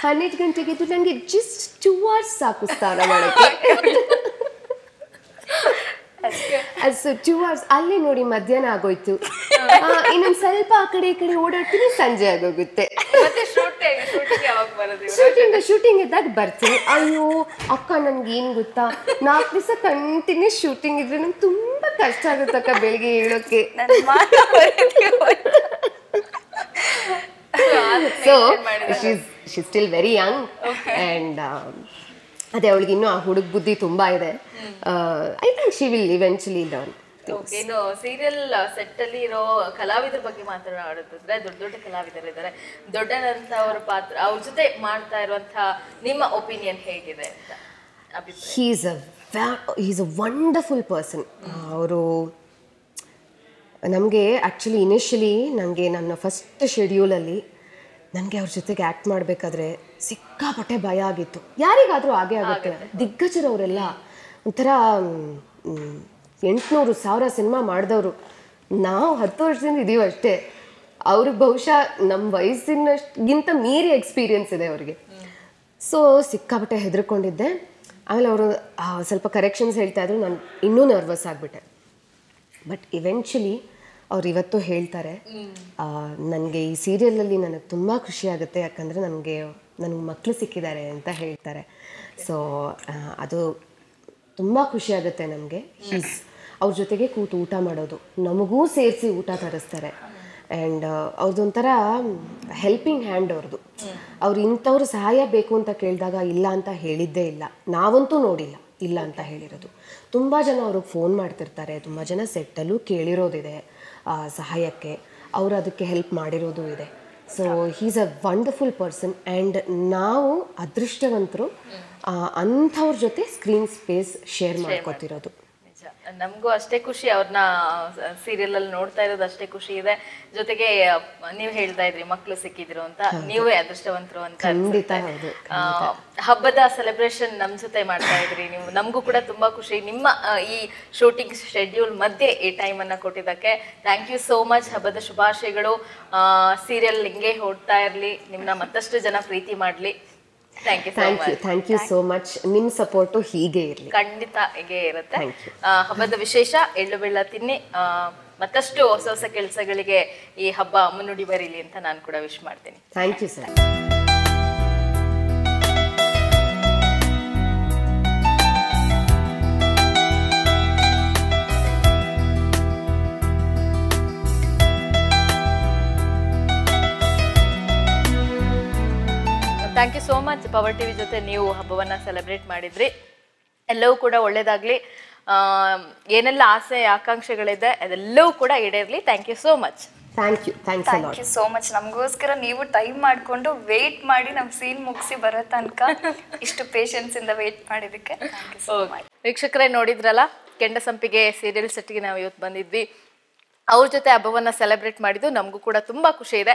12 ಗಂಟೆಗೆ ಇದು ನನಗೆ ಜಸ್ಟ್ 2 hours ಸಾಕು ಸ್ನಾನ ಮಾಡೋಕ್ಕೆ. ಸೊ 2 hours ಅಲ್ಲೇ ನೋಡಿ ಮಧ್ಯಾಹ್ನ ಆಗೋಯ್ತು. ಇನ್ನೊಂದು ಸ್ವಲ್ಪ ಆ ಕಡೆ ಈ ಕಡೆ ಓಡಾಡ್ತೀನಿ, ಸಂಜೆ ಆಗೋಗುತ್ತೆ. ಶೂಟಿಂಗ್ ಇದ್ದಾಗ ಬರ್ತೀನಿ. ಅಯ್ಯೋ ಅಕ್ಕ, ನನ್ಗೆ ಏನು ಗೊತ್ತಾ, 4 ದಿವಸ ಕಂಟಿನ್ಯೂಸ್ ಶೂಟಿಂಗ್ ಇದ್ರೆ ನಂಗೆ ತುಂಬ ಕಷ್ಟ ಆಗುತ್ತಕ್ಕ ಬೆಳಿಗ್ಗೆ ಹೇಳೋಕೆ. So she's still very young. Okay. And ಅದೇ ಅವಳಿಗೆ ಇನ್ನೂ ಆ ಹುಡುಗ ಬುದ್ಧಿ ತುಂಬಾ ಇದೆ. I think she will eventually learn. Okay, ಇನ್ನು ಸೀರಿಯಲ್ ಸೆಟ್ ಅಲ್ಲಿ ಇರೋ ಕಲಾವಿದರ ಬಗ್ಗೆ ಮಾತನಾಡುತ್ತಿದ್ರೆ, ದೊಡ್ಡ ದೊಡ್ಡ ಕಲಾವಿದರಿದ್ದಾರೆ, ದೊಡ್ಡದಂಥವ್ರ ಪಾತ್ರ, ಅವ್ರ ಜೊತೆ ಮಾಡ್ತಾ ಇರುವಂಥ ನಿಮ್ಮ ಒಪಿನಿಯನ್ ಹೇಗಿದೆ ಅಂತ ಅಭಿಪ್ರಾಯ? He is a wonderful person. ಅವರು ನಮಗೆ ಆ್ಯಕ್ಚುಲಿ ಇನಿಷಿಯಲಿ ನನಗೆ ನನ್ನ ಫಸ್ಟ್ ಶೆಡ್ಯೂಲಲ್ಲಿ ನನಗೆ ಅವ್ರ ಜೊತೆಗೆ ಆ್ಯಕ್ಟ್ ಮಾಡಬೇಕಾದ್ರೆ ಸಿಕ್ಕಾಪಟ್ಟೆ ಭಯ ಆಗಿತ್ತು. ಯಾರಿಗಾದರೂ ಹಾಗೆ ಆಗುತ್ತೆ. ದಿಗ್ಗಜರವರೆಲ್ಲ ಒಂಥರ 800,000 ಸಿನಿಮಾ ಮಾಡಿದವರು, ನಾವು 10 ವರ್ಷದಿಂದ ಇದ್ದೀವಿ ಅಷ್ಟೇ. ಅವ್ರಿಗೆ ಬಹುಶಃ ನಮ್ಮ ವಯಸ್ಸಿನಷ್ಟಿಗಿಂತ ಮೀರಿ ಎಕ್ಸ್ಪೀರಿಯನ್ಸ್ ಇದೆ ಅವ್ರಿಗೆ. ಸೊ ಸಿಕ್ಕಾಪಟ್ಟೆ ಹೆದರ್ಕೊಂಡಿದ್ದೆ. ಆಮೇಲೆ ಅವರು ಸ್ವಲ್ಪ ಕರೆಕ್ಷನ್ಸ್ ಹೇಳ್ತಾಯಿದ್ರು, ನಾನು ಇನ್ನೂ ನರ್ವಸ್ ಆಗಿಬಿಟ್ಟೆ. ಬಟ್ ಇವೆಂಚುಲಿ ಅವ್ರು ಇವತ್ತು ಹೇಳ್ತಾರೆ, ನನಗೆ ಈ ಸೀರಿಯಲಲ್ಲಿ ನನಗೆ ತುಂಬ ಖುಷಿಯಾಗುತ್ತೆ, ಯಾಕಂದರೆ ನನಗೆ ಮಕ್ಕಳು ಸಿಕ್ಕಿದ್ದಾರೆ ಅಂತ ಹೇಳ್ತಾರೆ. ಸೊ ಅದು ತುಂಬ ಖುಷಿಯಾಗುತ್ತೆ ನಮಗೆ. ಅವ್ರ ಜೊತೆಗೆ ಕೂತು ಊಟ ಮಾಡೋದು, ನಮಗೂ ಸೇರಿಸಿ ಊಟ ತರಿಸ್ತಾರೆ. ಆ್ಯಂಡ್ ಅವ್ರದ್ದೊಂಥರ ಹೆಲ್ಪಿಂಗ್ ಹ್ಯಾಂಡ್ ಅವ್ರದ್ದು. ಅವ್ರು ಇಂಥವ್ರು ಸಹಾಯ ಬೇಕು ಅಂತ ಕೇಳಿದಾಗ ಇಲ್ಲ ಅಂತ ಹೇಳಿದ್ದೇ ಇಲ್ಲ. ನಾವಂತೂ ನೋಡಿಲ್ಲ ಇಲ್ಲ ಅಂತ ಹೇಳಿರೋದು. ತುಂಬ ಜನ ಅವ್ರಿಗೆ ಫೋನ್ ಮಾಡ್ತಿರ್ತಾರೆ, ತುಂಬ ಜನ ಸೆಟ್ಟಲ್ಲೂ ಕೇಳಿರೋದಿದೆ ಸಹಾಯಕ್ಕೆ, ಅವರು ಅದಕ್ಕೆ ಹೆಲ್ಪ್ ಮಾಡಿರೋದು ಇದೆ. So he's a wonderful person. And ನಾವು ಅದೃಷ್ಟವಂತರು ಅಂಥವ್ರ ಜೊತೆ ಸ್ಕ್ರೀನ್ ಸ್ಪೇಸ್ ಶೇರ್ ಮಾಡ್ಕೊತಿರೋದು. ನಮಗೂ ಅಷ್ಟೇ ಖುಷಿ, ಅವ್ರನ್ನ ಸೀರಿಯಲಲ್ಲಿ ನೋಡ್ತಾ ಇರೋದು ಅಷ್ಟೇ ಖುಷಿ ಇದೆ. ಜೊತೆಗೆ ನೀವು ಹೇಳ್ತಾ ಇದ್ರಿ ಮಕ್ಕಳು ಸಿಕ್ಕಿದ್ರು ಅಂತ, ನೀವೇ ಅದೃಷ್ಟವಂತರು ಅಂತ. ಹಬ್ಬದ ಸೆಲೆಬ್ರೇಷನ್ ನಮ್ಮ ಜೊತೆ ಮಾಡ್ತಾ ಇದ್ರಿ ನೀವು, ನಮಗೂ ಕೂಡ ತುಂಬಾ ಖುಷಿ. ನಿಮ್ಮ ಈ ಶೂಟಿಂಗ್ ಶೆಡ್ಯೂಲ್ ಮಧ್ಯೆ ಈ ಟೈಮ್ ಅನ್ನ ಕೊಟ್ಟಿದ್ದಕ್ಕೆ ಥ್ಯಾಂಕ್ ಯು ಸೋ ಮಚ್. ಹಬ್ಬದ ಶುಭಾಶಯಗಳು. ಸೀರಿಯಲ್ ಹಿಂಗೆ ಓಡ್ತಾ ಇರಲಿ, ನಿಮ್ಮನ್ನ ಮತ್ತಷ್ಟು ಜನ ಪ್ರೀತಿ ಮಾಡಲಿ. Thank you so much. ನಿಮ್ಮ ಸಪೋರ್ಟು ಹೀಗೆ ಇರಲಿ, ಖಂಡಿತ ಹೀಗೆ ಇರುತ್ತೆ. ಹಬ್ಬದ ವಿಶೇಷ ಎಳ್ಳು ಬೆಲ್ಲ ತಿನ್ನಿ, ಮತ್ತಷ್ಟು ಹೊಸ ಹೊಸ ಕೆಲಸಗಳಿಗೆ ಈ ಹಬ್ಬ ಮುನ್ನುಡಿ ಬರೀಲಿ ಅಂತ ನಾನು ಕೂಡ ವಿಶ್ ಮಾಡ್ತೀನಿ. Thank you sir. Thank you so much. Power TV ಜೊತೆ ನೀವು ಹಬ್ಬವನ್ನು ಸೆಲೆಬ್ರೇಟ್ ಮಾಡಿದ್ರಿ, ಎಲ್ಲವೂ ಕೂಡ ಒಳ್ಳೆಯದಾಗಲಿ. ಏನೆಲ್ಲ ಆಸೆ ಆಕಾಂಕ್ಷೆಗಳಿದೆ ಅದೆಲ್ಲವೂ ಕೂಡ ಈಡೇರಲಿ. Thank you so much. Thank you. Thanks a lot. Thank you so much. Namagoskara neevu time madkondo wait maadi nam scene mugisi baratanka ishtu patience inda wait madidikke thank you so much. Veekshakare nodidralla Kendasampige serial set ಗೆ ನಾವು ಇವತ್ತು ಬಂದಿದ್ವಿ. ಅವರ ಜೊತೆ ಹಬ್ಬವನ್ನ celebrate ಮಾಡಿದ್ದು ನಮಗೂ ಕೂಡ ತುಂಬಾ ಖುಷಿ ಇದೆ.